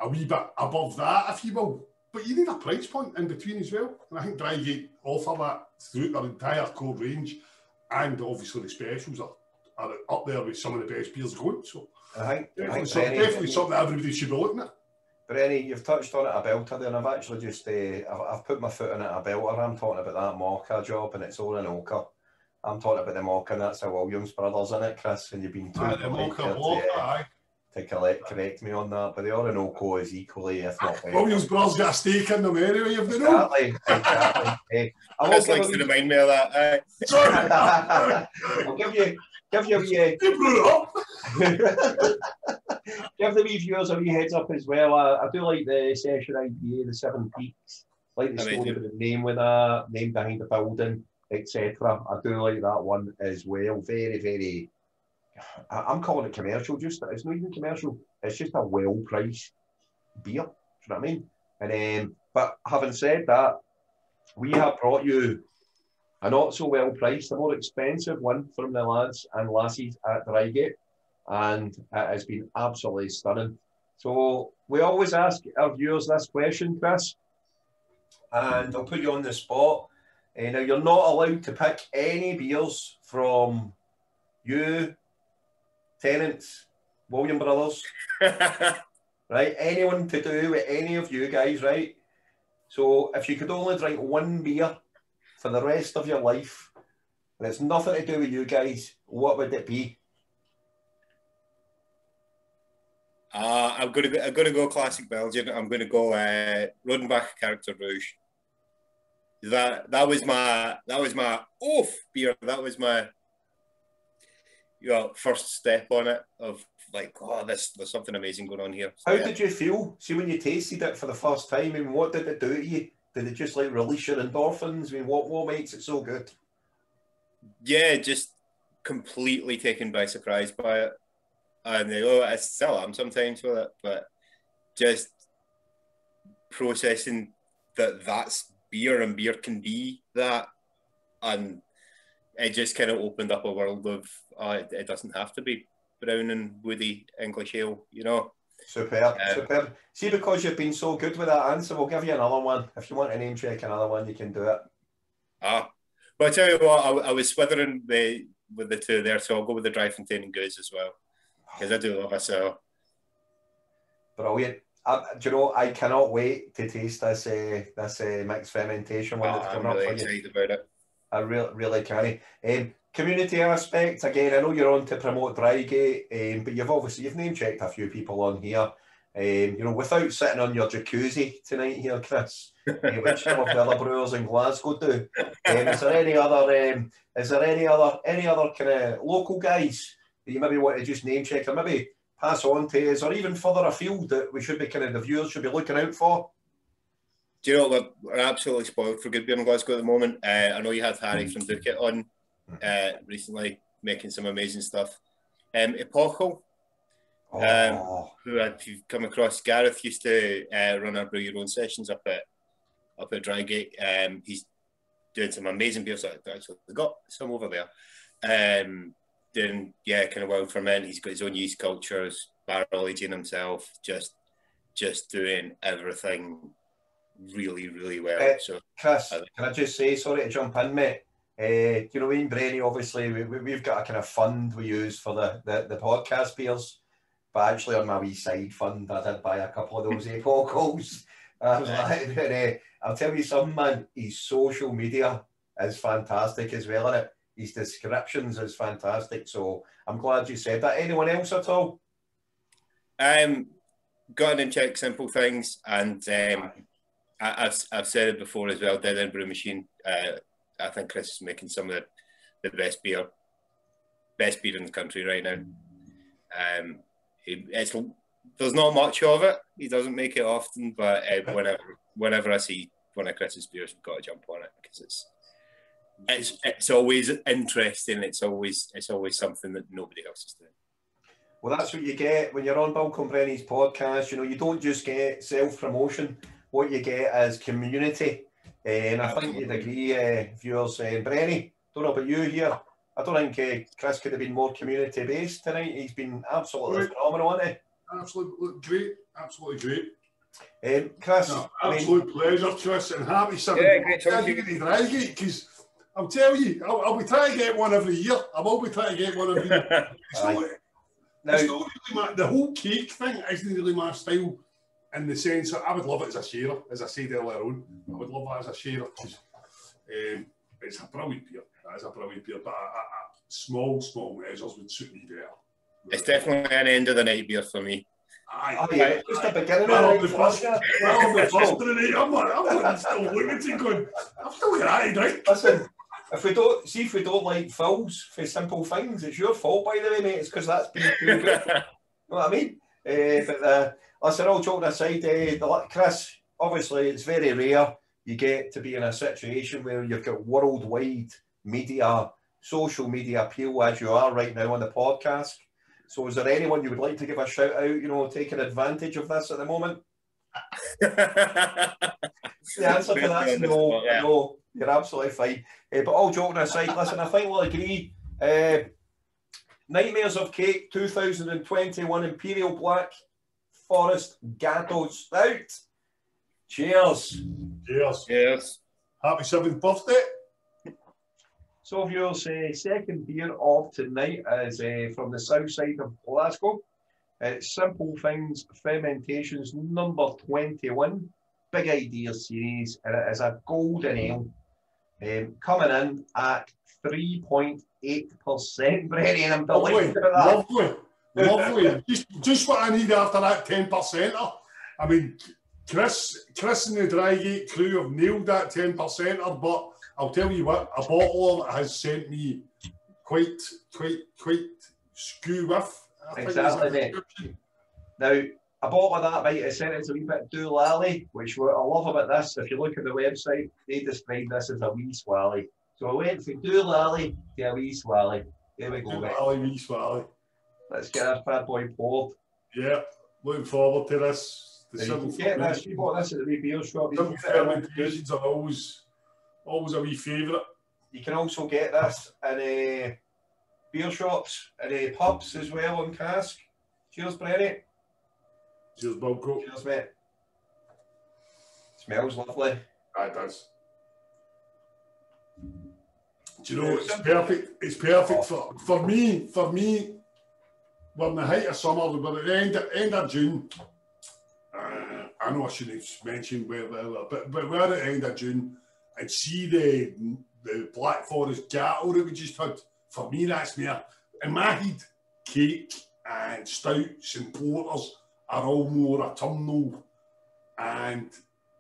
a wee bit above that, if you will. But you need a price point in between as well. And I think Drygate offer that through their entire core range. And obviously the specials are up there with some of the best beers going. So definitely something everybody should be looking at. Brenny, you've touched on it, a belter there, and I've actually just, I've put my foot in it, a belter. I'm talking about that Mocha job, and it's Orinoco. I'm talking about the Mocha, and that's the Williams Brothers in it, Chris, and you've been too correct me on that, but the Orinoco is equally, if not better. Williams Brothers got a stake in them anyway, if they know. Exactly. Chris likes to remind me of that. Sorry. I'll give you a wee... You blew it up. Give the wee viewers a wee heads up as well. I do like the session IPA, the Seven Peaks. I like the story of the name with that, name behind the building, etc. I do like that one as well. Very, very I'm calling it commercial. Just it's not even commercial. It's just a well-priced beer. Do you know what I mean? And but having said that, we have brought you a not so well-priced, a more expensive one from the lads and lassies at Drygate, and it has been absolutely stunning. So we always ask our viewers this question, Chris, and I'll put you on the spot. Now, you're not allowed to pick any beers from you, Tennents, Williams Brothers, right? Anyone to do with any of you guys, right? So if you could only drink one beer for the rest of your life, and it's nothing to do with you guys, what would it be? I'm gonna go classic Belgian. I'm gonna go Rodenbach Character Rouge. That was my off beer. That was my, you know, first step on it of like, oh, there's something amazing going on here. How did you feel? See, when you tasted it for the first time, I mean, what did it do to you? Did it just like release your endorphins? I mean, what makes it so good? Yeah, just completely taken by surprise by it. And they, oh, I still am sometimes with it, but just processing that that's beer and beer can be that, and it just kind of opened up a world of it doesn't have to be brown and woody English ale, you know. Superb, superb. See, because you've been so good with that answer, we'll give you another one. If you want to name check another one, you can do it. Ah, well, I tell you what, I was swithering with the two there, so I'll go with the Dryfontein and Goose as well. Because I do love it, so. Brilliant. Do you know, I cannot wait to taste this mixed fermentation one that's coming up for you. I'm really excited about it. I really can. Community aspect, again, I know you're on to promote Drygate, but you've name-checked a few people on here. You know, without sitting on your jacuzzi tonight here, Chris, which some of the other brewers in Glasgow do. Is there any other kind of local guys that you maybe want to just name check or maybe pass on to us, or even further afield that we should be kind of, the viewers should be looking out for? Do you know, we're absolutely spoiled for good beer in Glasgow at the moment. I know you had Harry from Dookit on recently, making some amazing stuff. Epochal, who I've come across. Gareth used to run our Brew Your Own sessions up at Drygate. He's doing some amazing beers. Actually, we've got some over there. Doing, yeah, kind of wild ferment. He's got his own yeast cultures, barrel aging himself, just doing everything really, really well. So, Chris, can I just say, sorry to jump in, mate. You know, in Brainy, obviously, we've got a kind of fund we use for the podcast beers, but actually on my wee side fund, I did buy a couple of those Epochals. I'll tell you something, man, his social media is fantastic as well, isn't it? His descriptions is fantastic, so I'm glad you said that. Anyone else at all? Got them check Simple Things, and I've said it before as well, Dead End Brew Machine. I think Chris is making some of the best beer in the country right now. There's not much of it. He doesn't make it often, but whenever I see one of Chris's beers, we've got to jump on it because it's always interesting. It's always something that nobody else is doing. Well, that's what you get when you're on Bill Combrenny's podcast. You know, you don't just get self-promotion. What you get is community. And I think you'd agree, viewers. Brenny, don't know about you here. I don't think Chris could have been more community-based tonight. He's been absolutely phenomenal, hasn't he? Absolutely great. Absolutely great. Chris, no, absolute pleasure, Chris, and happy 7th. Yeah, great talking. Because I'll tell you, I'll be trying to get one every year. I'm always trying to get one every year. It's not really my, the whole cake thing isn't really my style, in the sense that I would love it as a sharer, as I said earlier on. I would love that as a sharer. It's a brilliant beer. That is a brilliant beer, but small measures would suit me better. It's definitely an end of the night beer for me. Just a beginning. I'm still limited going. I'm still here, right? Listen, if we don't like fills for Simple Things, it's your fault, by the way, mate. It's because that's been too good. You know what I mean? Listen, all joking aside, Chris, obviously it's very rare you get to be in a situation where you've got worldwide media social media appeal as you are right now on the podcast. So is there anyone you would like to give a shout out, you know, taking advantage of this at the moment? The answer to that is no, yeah. No, you're absolutely fine. But all joking aside, listen, I think we'll agree. Nightmares of Cake 2021 Imperial Black Forest Gato Stout. Cheers. Cheers. Cheers. Happy 7th birthday. So viewers, second beer of tonight is from the south side of Glasgow. It's Simple Things Fermentations number 21, Big Idea Series, and it is a Golden Ale coming in at 3.8%, Brennan. I'm delighted with that. Lovely, lovely. Just what I need after that 10%er. I mean, Chris and the Drygate crew have nailed that 10%er, but I'll tell you what, a bottle has sent me quite skew with. Exactly, mate. Now, a bottle of that might have sent it a wee bit doolally, which what I love about this, if you look at the website, they describe this as a wee swally. So I went from doolally to a wee swally. There we go, doolally, wee swally. Let's get this bad boy poured. Yeah, looking forward to this. You bought this at the Wee Beer Shop. The fermentations are always a wee favourite. You can also get this in beer shops and pubs as well on cask. Cheers, Brenny. Cheers, Bobco. Cheers, mate. Smells lovely. Ah, it does. Do you know, it's perfect. It's perfect for me. We're in the height of summer. We're at the end of June. I know I shouldn't have mentioned where we are, but we're at the end of June. And see the Black Forest Gato that we just had. For me, that's near. In my head, cake and stouts and porters are all more autumnal and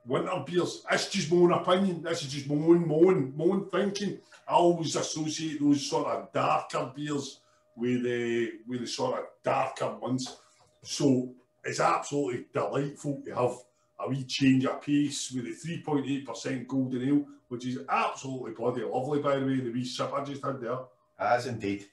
winter beers. That's just my own opinion. This is just my own thinking. I always associate those sort of darker beers with the sort of darker ones. So it's absolutely delightful to have a wee change of pace with the 3.8% Golden Ale, which is absolutely bloody lovely, by the way, the wee sip I just had there. As indeed.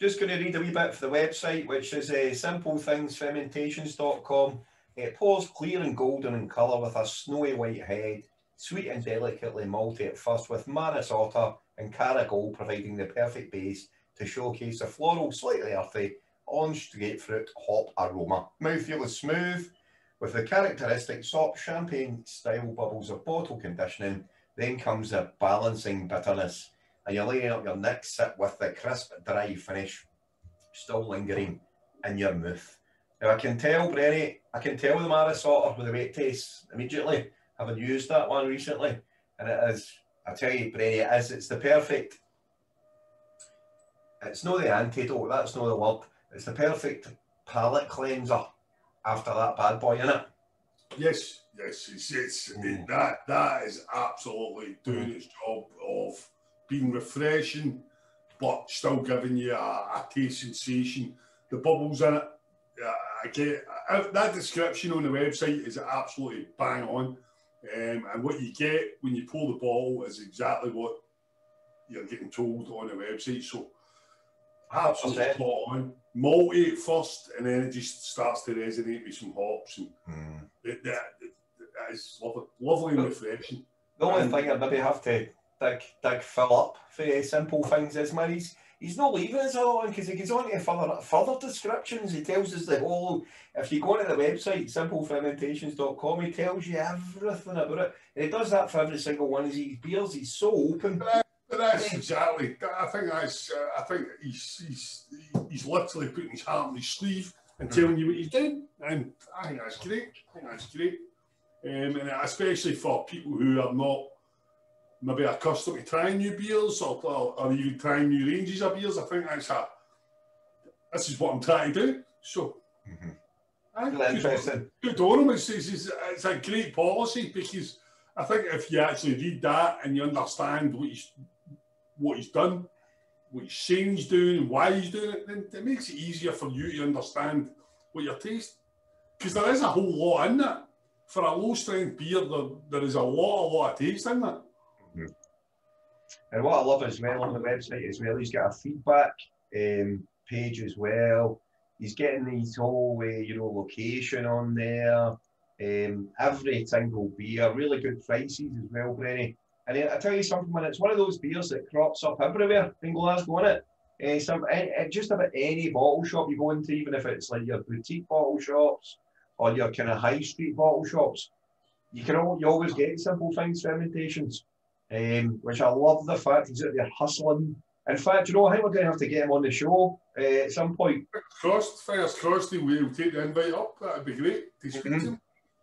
Just going to read a wee bit for the website, which is simplethingsfermentations.com. It pours clear and golden in colour with a snowy white head, sweet and delicately malty at first, with Maris Otter and Caragol providing the perfect base to showcase a floral, slightly earthy, orange grapefruit hop aroma. Mouthfeel is smooth, with the characteristic soft champagne-style bubbles of bottle conditioning. Then comes the balancing bitterness, and you're laying up your next sip with the crisp, dry finish still lingering in your mouth. Now I can tell, Brenny, I can tell the Maris Otter with the way it tastes immediately, having used that one recently, and it is, I tell you, Brenny, it's the perfect, it's not the antidote, that's not the word, it's the perfect palate cleanser after that bad boy, innit? Yes, yes, it's I mean, that is absolutely doing its job of being refreshing, but still giving you a taste sensation. The bubbles in it, I get that description on the website is absolutely bang on. And what you get when you pour the bottle is exactly what you're getting told on the website. So absolutely spot on. Malty at first, and then it just starts to resonate with some hops, and that is lovely and refreshing. The only thing I maybe have to dig Phil up for Simple Things is, man, he's not leaving us alone because he goes on to further descriptions. He tells us the whole, if you go to the website simplefermentations.com, he tells you everything about it, and he does that for every single one of his beers. He's so open. That's exactly. I think he's literally putting his heart on his sleeve and telling you what he's doing, and I think that's great. And especially for people who are not maybe accustomed to trying new beers or even trying new ranges of beers, I think this is what I'm trying to do. So, good on him. It's a great policy, because I think if you actually read that and you understand what he's done, what he's saying he's doing, and why he's doing it, then it makes it easier for you to understand what you're tasting. Because there is a whole lot in that. For a low-strength beer, there is a lot of taste in that. Mm-hmm. And what I love as well on the website as well, he's got a feedback page as well. He's getting these whole, location on there. Every single beer, really good prices as well, Brenny. And I tell you something, man, it's one of those beers that crops up everywhere in Glasgow, isn't it? Just about any bottle shop you go into, even if it's like your boutique bottle shops or your kind of high street bottle shops, you always get Simple Things Fermentations, which I love the fact is that they're hustling. In fact, I think we're going to have to get him on the show at some point. Fingers crossed, we'll take the invite up. That'd be great to speak to him.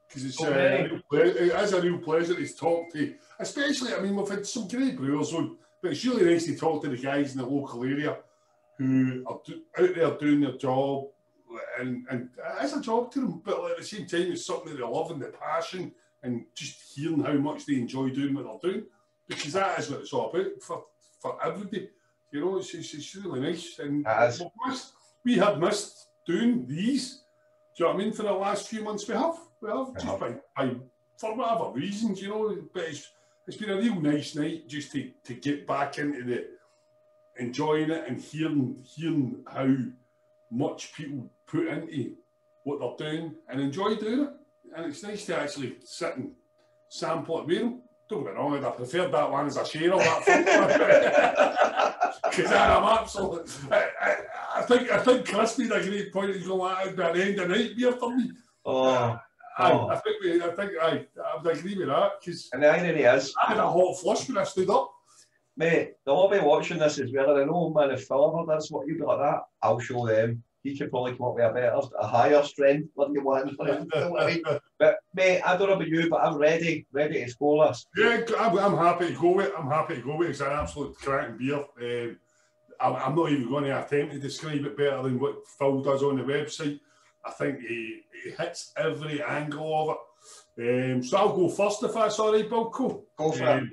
Because it's it is a real pleasure to talk to, especially, we've had some great brewers on, but it's really nice to talk to the guys in the local area who are out there doing their job, and it's a job to them, but at the same time, it's something that they love and the passion, and just hearing how much they enjoy doing what they're doing, because that is what it's all about for everybody. It's really nice, and we have missed doing these, do you know what I mean, for the last few months we have. Well, just for whatever reasons, but it's been a real nice night just to get back into the enjoying it and hearing how much people put into what they're doing and enjoy doing it. And it's nice to actually sit and sample it with them. Don't get me wrong, I preferred that one as a share of that. Because I'm absolutely... I think Chris made a great point. He's going to be an end of night beer for me. I agree with that, because and the irony is I had a hot flush when I stood up. Mate, they'll be watching this as well, and I know, man, if Phil ever does what you do like that, I'll show them. He could probably come up with a higher strength than you want. But mate, I don't know about you, but I'm ready to score this. Yeah, I'm happy to go with it. It's an absolute cracking beer. I'm not even going to attempt to describe it better than what Phil does on the website. I think he hits every angle of it. So I'll go first if that's all right, Bilko. Go for it.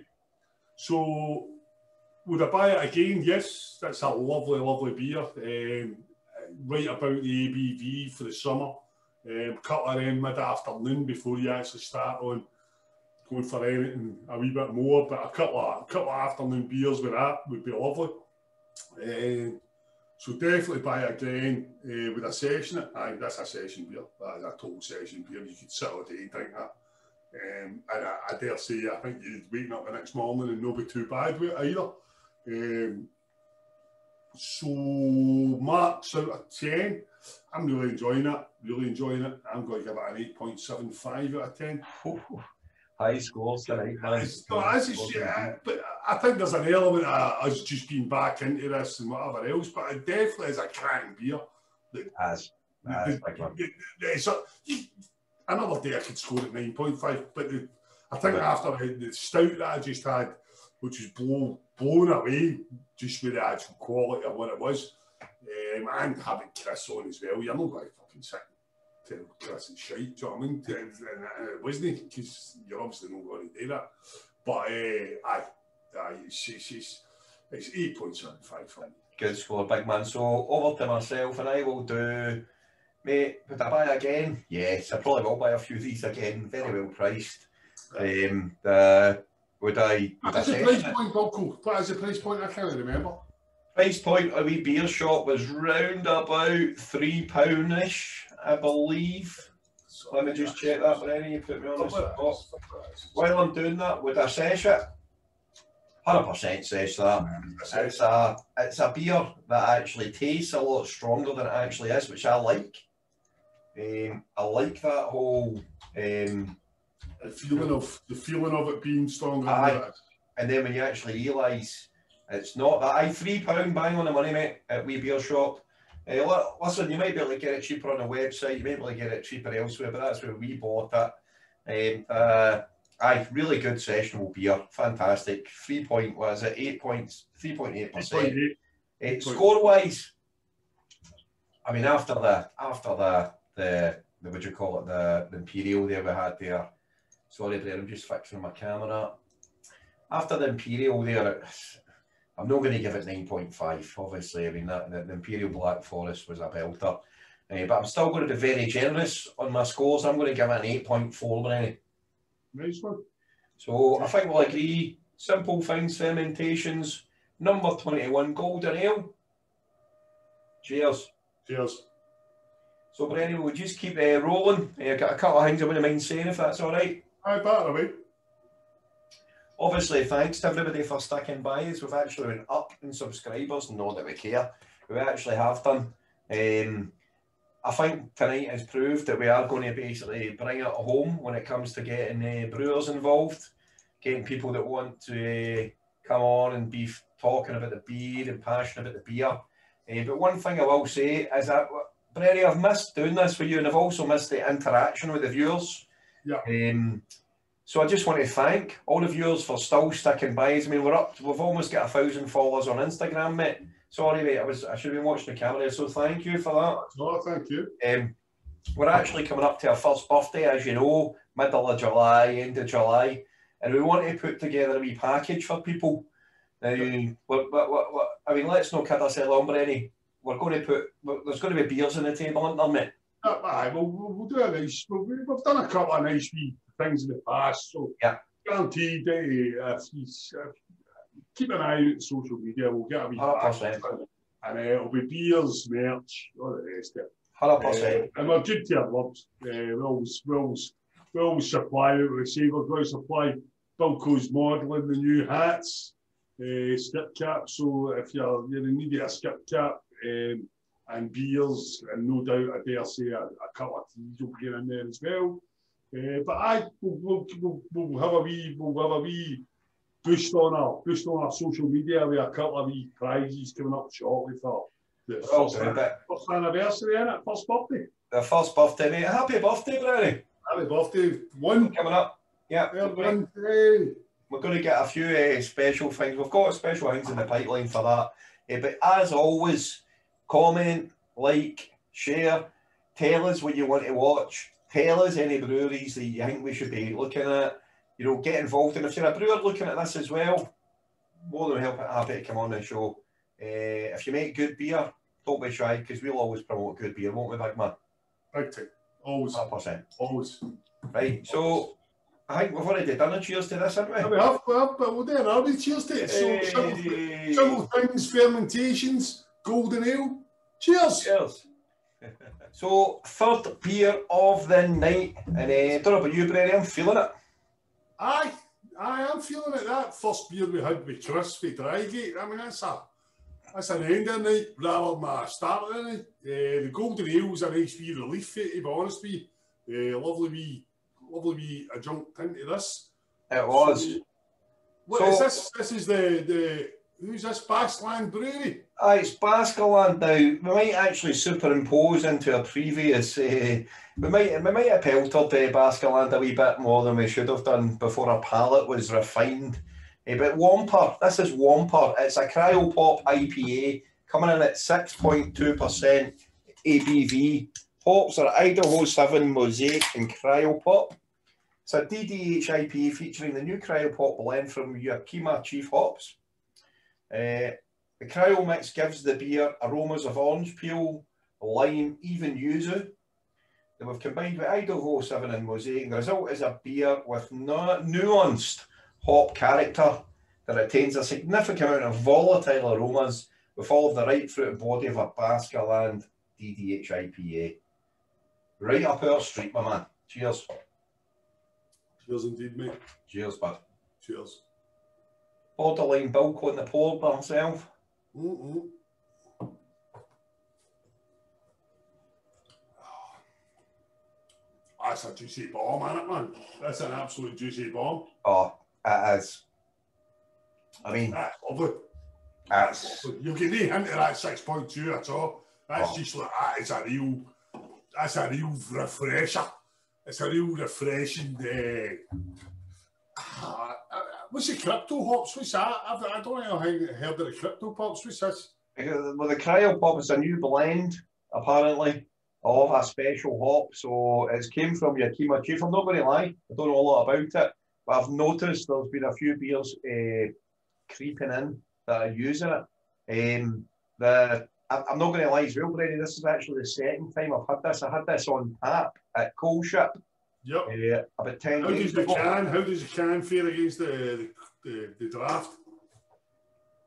So would I buy it again? Yes, that's a lovely, lovely beer. Right about the ABV for the summer. Cut her in mid-afternoon before you actually start on going for anything a wee bit more, but a couple of afternoon beers with that would be lovely. So definitely buy it again with a session. Aye, that's a session beer. That is a total session beer. You could sit all day and drink that. And I dare say, I think you'd waking up the next morning and not be too bad with it either. So marks out of 10. I'm really enjoying it. I'm going to give it an 8.75 out of 10. Oh, high scores tonight. But I think there's an element of us just being back into this and whatever else, but it definitely is a cracking beer. Another day I could score at 9.5, but I think after the stout that I just had, which was blown away just with the actual quality of what it was, and having Chris on as well, you're not going to fucking sit and tell Chris it's shite, do you know what I mean? And it wasn't, because you're obviously not going to do that. But it's 8.75 for me. Good score, big man. So over to myself, and I will do, mate, would I buy again? Yes, I probably will buy a few of these again. Very well priced. What is the price point, Bobco? What is the price point? I can't remember. Price point of Wee Beer Shop was round about £3-ish, I believe. Let me just check that, Brenny, you put me on the spot. While I'm doing that, would I sesh it? 100% sesh that. It's a beer that actually tastes a lot stronger than it actually is, which I like. I like that whole... The feeling of it being stronger than it is. And then when you actually realise it's not that. Aye, £3 bang on the money, mate, at Wee Beer Shop. Listen, you might be able to get it cheaper on the website, you might be able to get it cheaper elsewhere, but that's where we bought it. Really good sessional beer, fantastic. 3.8%. Score-wise, after the what do you call it, the Imperial there we had there. Sorry, Blair, I'm just fixing my camera. After the Imperial there, I'm not going to give it 9.5, obviously. The Imperial Black Forest was a belter. But I'm still going to be very generous on my scores. I'm going to give it an 8.4, Brenny. Nice one. So I think we'll agree Simple Things Fermentations, number 21, Golden Ale. Cheers. Cheers. So, but anyway, we'll just keep rolling. I've got a couple of things I wouldn't mind saying, if that's all right. Aye, batter away. Obviously, thanks to everybody for sticking by us. We've actually went up in subscribers, not that we care. We actually have done. I think tonight has proved that we are going to basically bring it home when it comes to getting brewers involved, getting people that want to come on and be talking about the beer and passionate about the beer. But one thing I will say is that, Brady, I've missed doing this for you, and I've also missed the interaction with the viewers. Yeah. So I just want to thank all the viewers for still sticking by us. I mean, we're up, we've almost got 1,000 followers on Instagram, mate. Sorry, mate, I should have been watching the camera there, so thank you for that. No, thank you. We're actually coming up to our first birthday, as you know, middle of July, end of July, and we want to put together a wee package for people. Now, I mean, let's not kid ourselves on, Brenny. We're going to put, there's going to be beers on the table, aren't there, mate? Aye, we'll do a nice, we've done a couple of nice wee things in the past, so yeah, guaranteed keep an eye on social media, we'll get a wee 100%. And it'll be beers, merch, all the rest of it. 100%. And we're good to our loves. We always supply what we say. We're going to supply Bilko's modelling, the new hats, skip cap, so if you're in need of a skip cap, and beers, and no doubt, I dare say, a couple of teas will be in there as well. But I we'll have a wee boost on our social media with a couple of wee prizes coming up shortly for the first anniversary, innit? First birthday. The first birthday, mate. Happy birthday, Brownie. Happy birthday. One coming up. Yeah. We're going to get a few special things. We've got special things in the pipeline for that. But as always, comment, like, share, tell us what you want to watch, tell us any breweries that you think we should be looking at, you know, get involved. And if you're a brewer looking at this as well, more than happy to come on the show. If you make good beer, don't be shy, because we'll always promote good beer, won't we, big man? Big time. Always. 100%. Always. Right, so I think we've already done a cheers to this, haven't we? Yeah, we have, but we'll do an early cheers to it. So, Simple Things Fermentations, Golden Ale. Cheers! Cheers. So, third beer of the night, and I don't know about you, Brenny, I'm feeling it. Aye, I'm feeling it. That first beer we had with Chris with Drygate, I mean, that's an end of the night rather than a start of the night. The Golden Ale was a nice wee relief for it, to be honest with you. Lovely wee adjunct thing to this. It was. So, is this? This is the who's this? Basqueland Brewery? It's Basqueland now. We might actually superimpose into a previous. We might have pelted Basqueland a wee bit more than we should have done before our palate was refined. But Womper, this is Womper. It's a cryopop IPA coming in at 6.2% ABV. Hops are Idaho 7, Mosaic and Cryopop. It's a DDH IPA featuring the new Cryopop blend from Yakima Chief Hops. The Cryo mix gives the beer aromas of orange peel, lime, even yuzu. Then we've combined with Idaho 7 and Mosaic, and the result is a beer with nuanced hop character that retains a significant amount of volatile aromas with all of the right fruit and body of a Basqueland DDH IPA. Right up our street, my man. Cheers. Cheers indeed, mate. Cheers, bud. Cheers. Borderline Bilko in the pour by himself. That's a juicy bomb, isn't it, man? That's an absolute juicy bomb. Oh, it is. I mean, that's lovely. That's lovely. You can get into that 6.2 at all. That's just like that. That's a real refresher. It's a real refreshing day. What's the crypto hops? What's that? I don't know how I heard of the crypto pops. What's this? Well, the cryopop is a new blend, apparently, of a special hop. So it came from Yakima Chief. I'm not going to lie, I don't know a lot about it, but I've noticed there's been a few beers creeping in that are using it. I'm not going to lie as well, Brenny, this is actually the second time I've had this. I had this on tap at Coalship Yep. About 10 days ago. How does the can fare against the draft?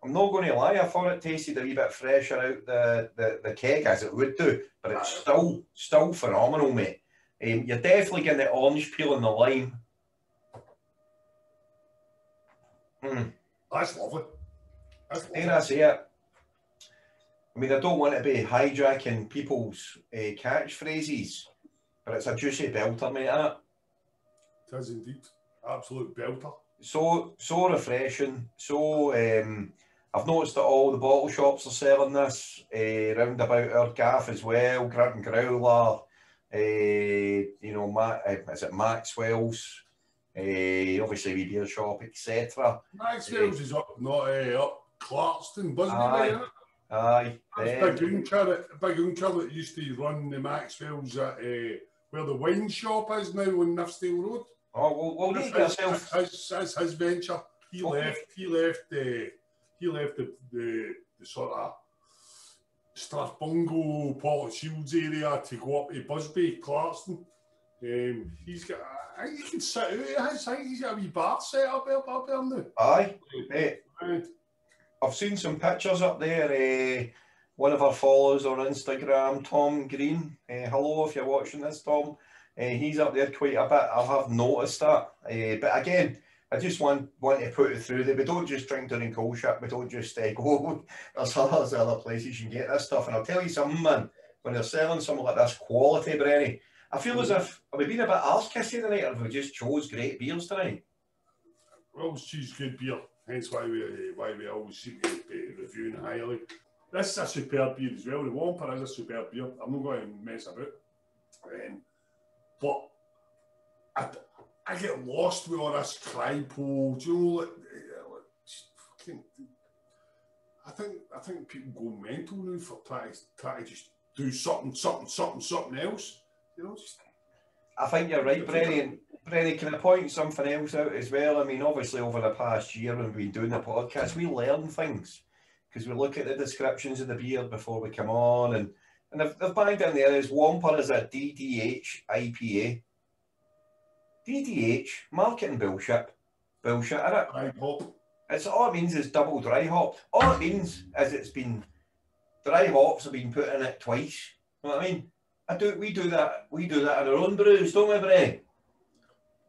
I'm not going to lie, I thought it tasted a wee bit fresher out the keg, as it would do, but it's still phenomenal, mate. You're definitely getting the orange peel and the lime. Mm. That's lovely. That's lovely. That's it. I mean, I don't want to be hijacking people's catchphrases, but it's a juicy belter, mate, isn't it? It is indeed. Absolute belter. So refreshing. So, I've noticed that all the bottle shops are selling this round about our gaff as well. Grant and Growler, you know, is it Maxwell's? Obviously, Wee Beer Shop, etc. Maxwell's is up, not up Clarkston, wasn't it? Aye. Big Uncle that used to run the Maxwell's at where the wine shop is now on Nifstale Road. Oh, well, look at yourself. That's his venture. He left the sort of Strathbungo, Port Shields area to go up to Busby, Clarkston. He's got, I think he can sit out. I think he's got a wee bar set up there now. Aye. I've seen some pictures up there. One of our followers on Instagram, Tom Green. Hello, if you're watching this, Tom. He's up there quite a bit. I have noticed that. But again, I just want to put it through that we don't just drink down in Coalship. We don't just go. There's other places you can get this stuff. And I'll tell you something, man. When they're selling something like this quality, Brenny, I feel as if, have we been a bit arse-kissy tonight, or have we just chose great beers tonight? Well, it's choose good beer. Hence why we always seem to be reviewing highly. This is a superb beer as well. The Womper is a superb beer. I'm not going to mess about. But I get lost with all this crypo, do you know, I think people go mental now for trying to just do something else, you know. I think you're right, Brenny. Brenny, can I point something else out as well? I mean, obviously over the past year when we've been doing the podcast, we learn things because we look at the descriptions of the beer before we come on, and they've banged in there is Womper is a DDH IPA. DDH, marketing bullshit. Bullshit, innit? Dry hop. It's all it means is double dry hop. All it means is it's been dry hops have been put in it twice. You know what I mean? We do that in our own brews, don't we, Brenny?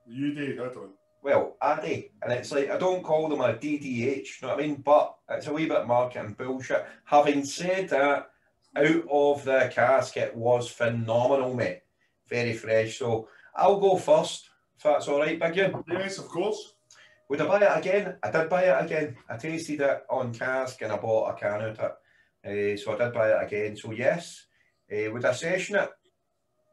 You do, I don't. Well, I do. And it's like I don't call them a DDH, you know what I mean? But it's a wee bit marketing bullshit. Having said that, out of the cask, it was phenomenal, mate. Very fresh. So I'll go first, if that's all right, Big Ian. Yes, of course. Would I buy it again? I did buy it again. I tasted it on cask and I bought a can out of it. So I did buy it again. So yes. Would I session it?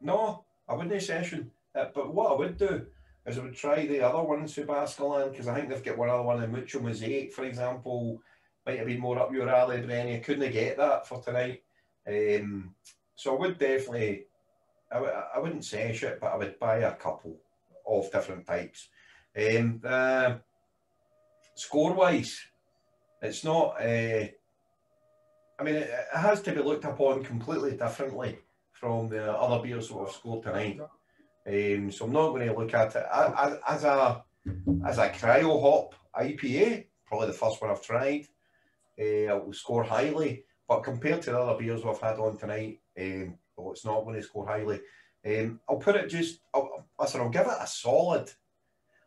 No, I wouldn't session it. But what I would do is I would try the other ones for Basqueland, because I think they've got one other one in Mutual Mosaic, for example. Might have been more up your alley, Brenny. I couldn't get that for tonight. So I would definitely, I wouldn't sesh it, but I would buy a couple of different types. Score-wise, it's not, I mean, it has to be looked upon completely differently from the other beers that we've scored tonight. So I'm not going to look at it as a cryo hop IPA, probably the first one I've tried. It will score highly. But compared to the other beers we've had on tonight, well, it's not going to score highly. I'll put it just, I'll give it a solid.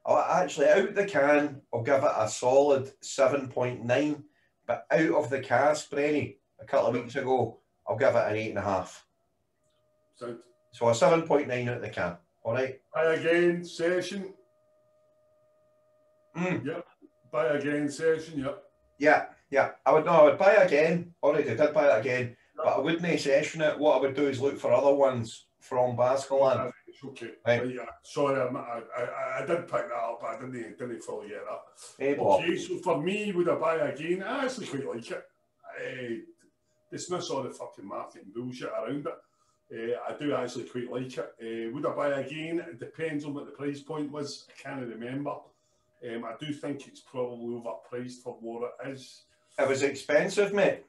Out the can, I'll give it a solid 7.9. But out of the cask, Brenny, a couple of weeks ago, I'll give it an 8.5. So a 7.9 out the can. All right. Buy again, session. Mm. Yep. Buy again, session. Yep. Yeah. Yeah, I would buy it again. Already did buy it again, but I wouldn't session it. What I would do is look for other ones from Basqueland. Okay. Right. Yeah, sorry, I did pick that up, but I didn't fully get that. Hey, okay, so for me, would I buy it again? I actually quite like it. Dismiss all the fucking marketing bullshit around it. I do actually quite like it. Would I buy it again? It depends on what the price point was. I can't remember. I do think it's probably overpriced for what it is. It was expensive, mate.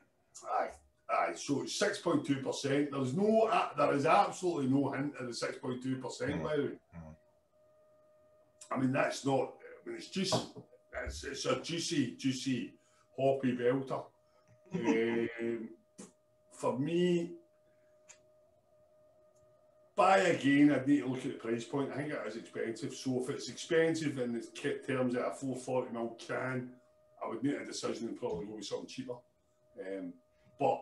Aye. So it's 6.2%. There is absolutely no hint of the 6.2%, by the way. I mean, that's not, I mean, it's juicy. It's a juicy, juicy, hoppy belter. For me, buy again, I'd need to look at the price point. I think it is expensive. So if it's expensive in the terms that a 440ml can, I would need a decision and probably go with something cheaper. But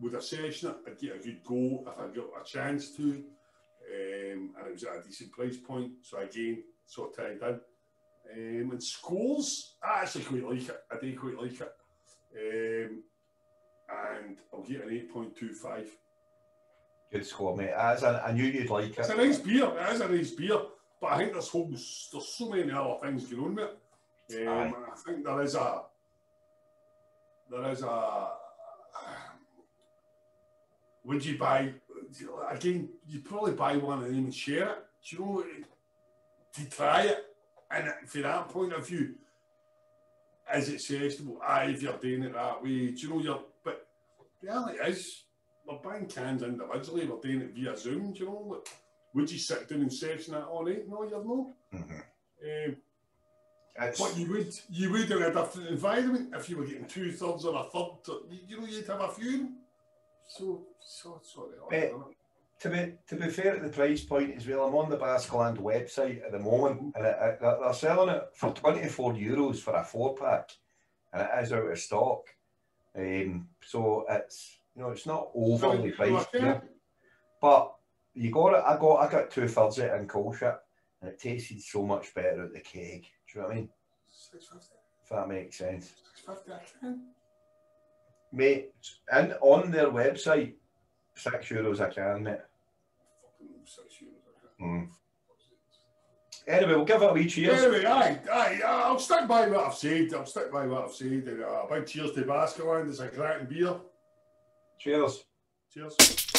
with a session, I'd get a good go if I got a chance to. And it was at a decent price point. So again, sort of tied in. And scores, I actually quite like it. I do quite like it. And I'll get an 8.25. Good score, mate. I knew you'd like it. It's a nice beer. It is a nice beer. But I think there's so many other things going on with it. I think there is a would you buy again? You'd probably buy one and even share it. Do you know? To try it, and from that point of view, is it suggestible? Aye, if you're doing it that way, do you know? But reality is, we're buying cans individually. We're doing it via Zoom. Do you know? Like, would you sit down and session that on it? No, you're not. Mm-hmm. But you would in a different environment if you were getting 2/3 or a third. You know, you'd have a few. So sorry. To be fair at the price point as well, I'm on the Basqueland website at the moment, and they're selling it for €24 for a 4-pack, and it is out of stock. So it's, you know, it's not overly priced, yeah. But you got it. I got 2/3 of it in Coalship, and it tasted so much better at the keg. Do you know what I mean? £6.50. If that makes sense. £6.50. Mate, and on their website, €6 a can, mate. Fucking €6 a can. Anyway, we'll give it a wee cheers. Anyway, aye, I'll stick by what I've said. Big cheers to Basqueland. It's a cracking beer. Cheers. Cheers.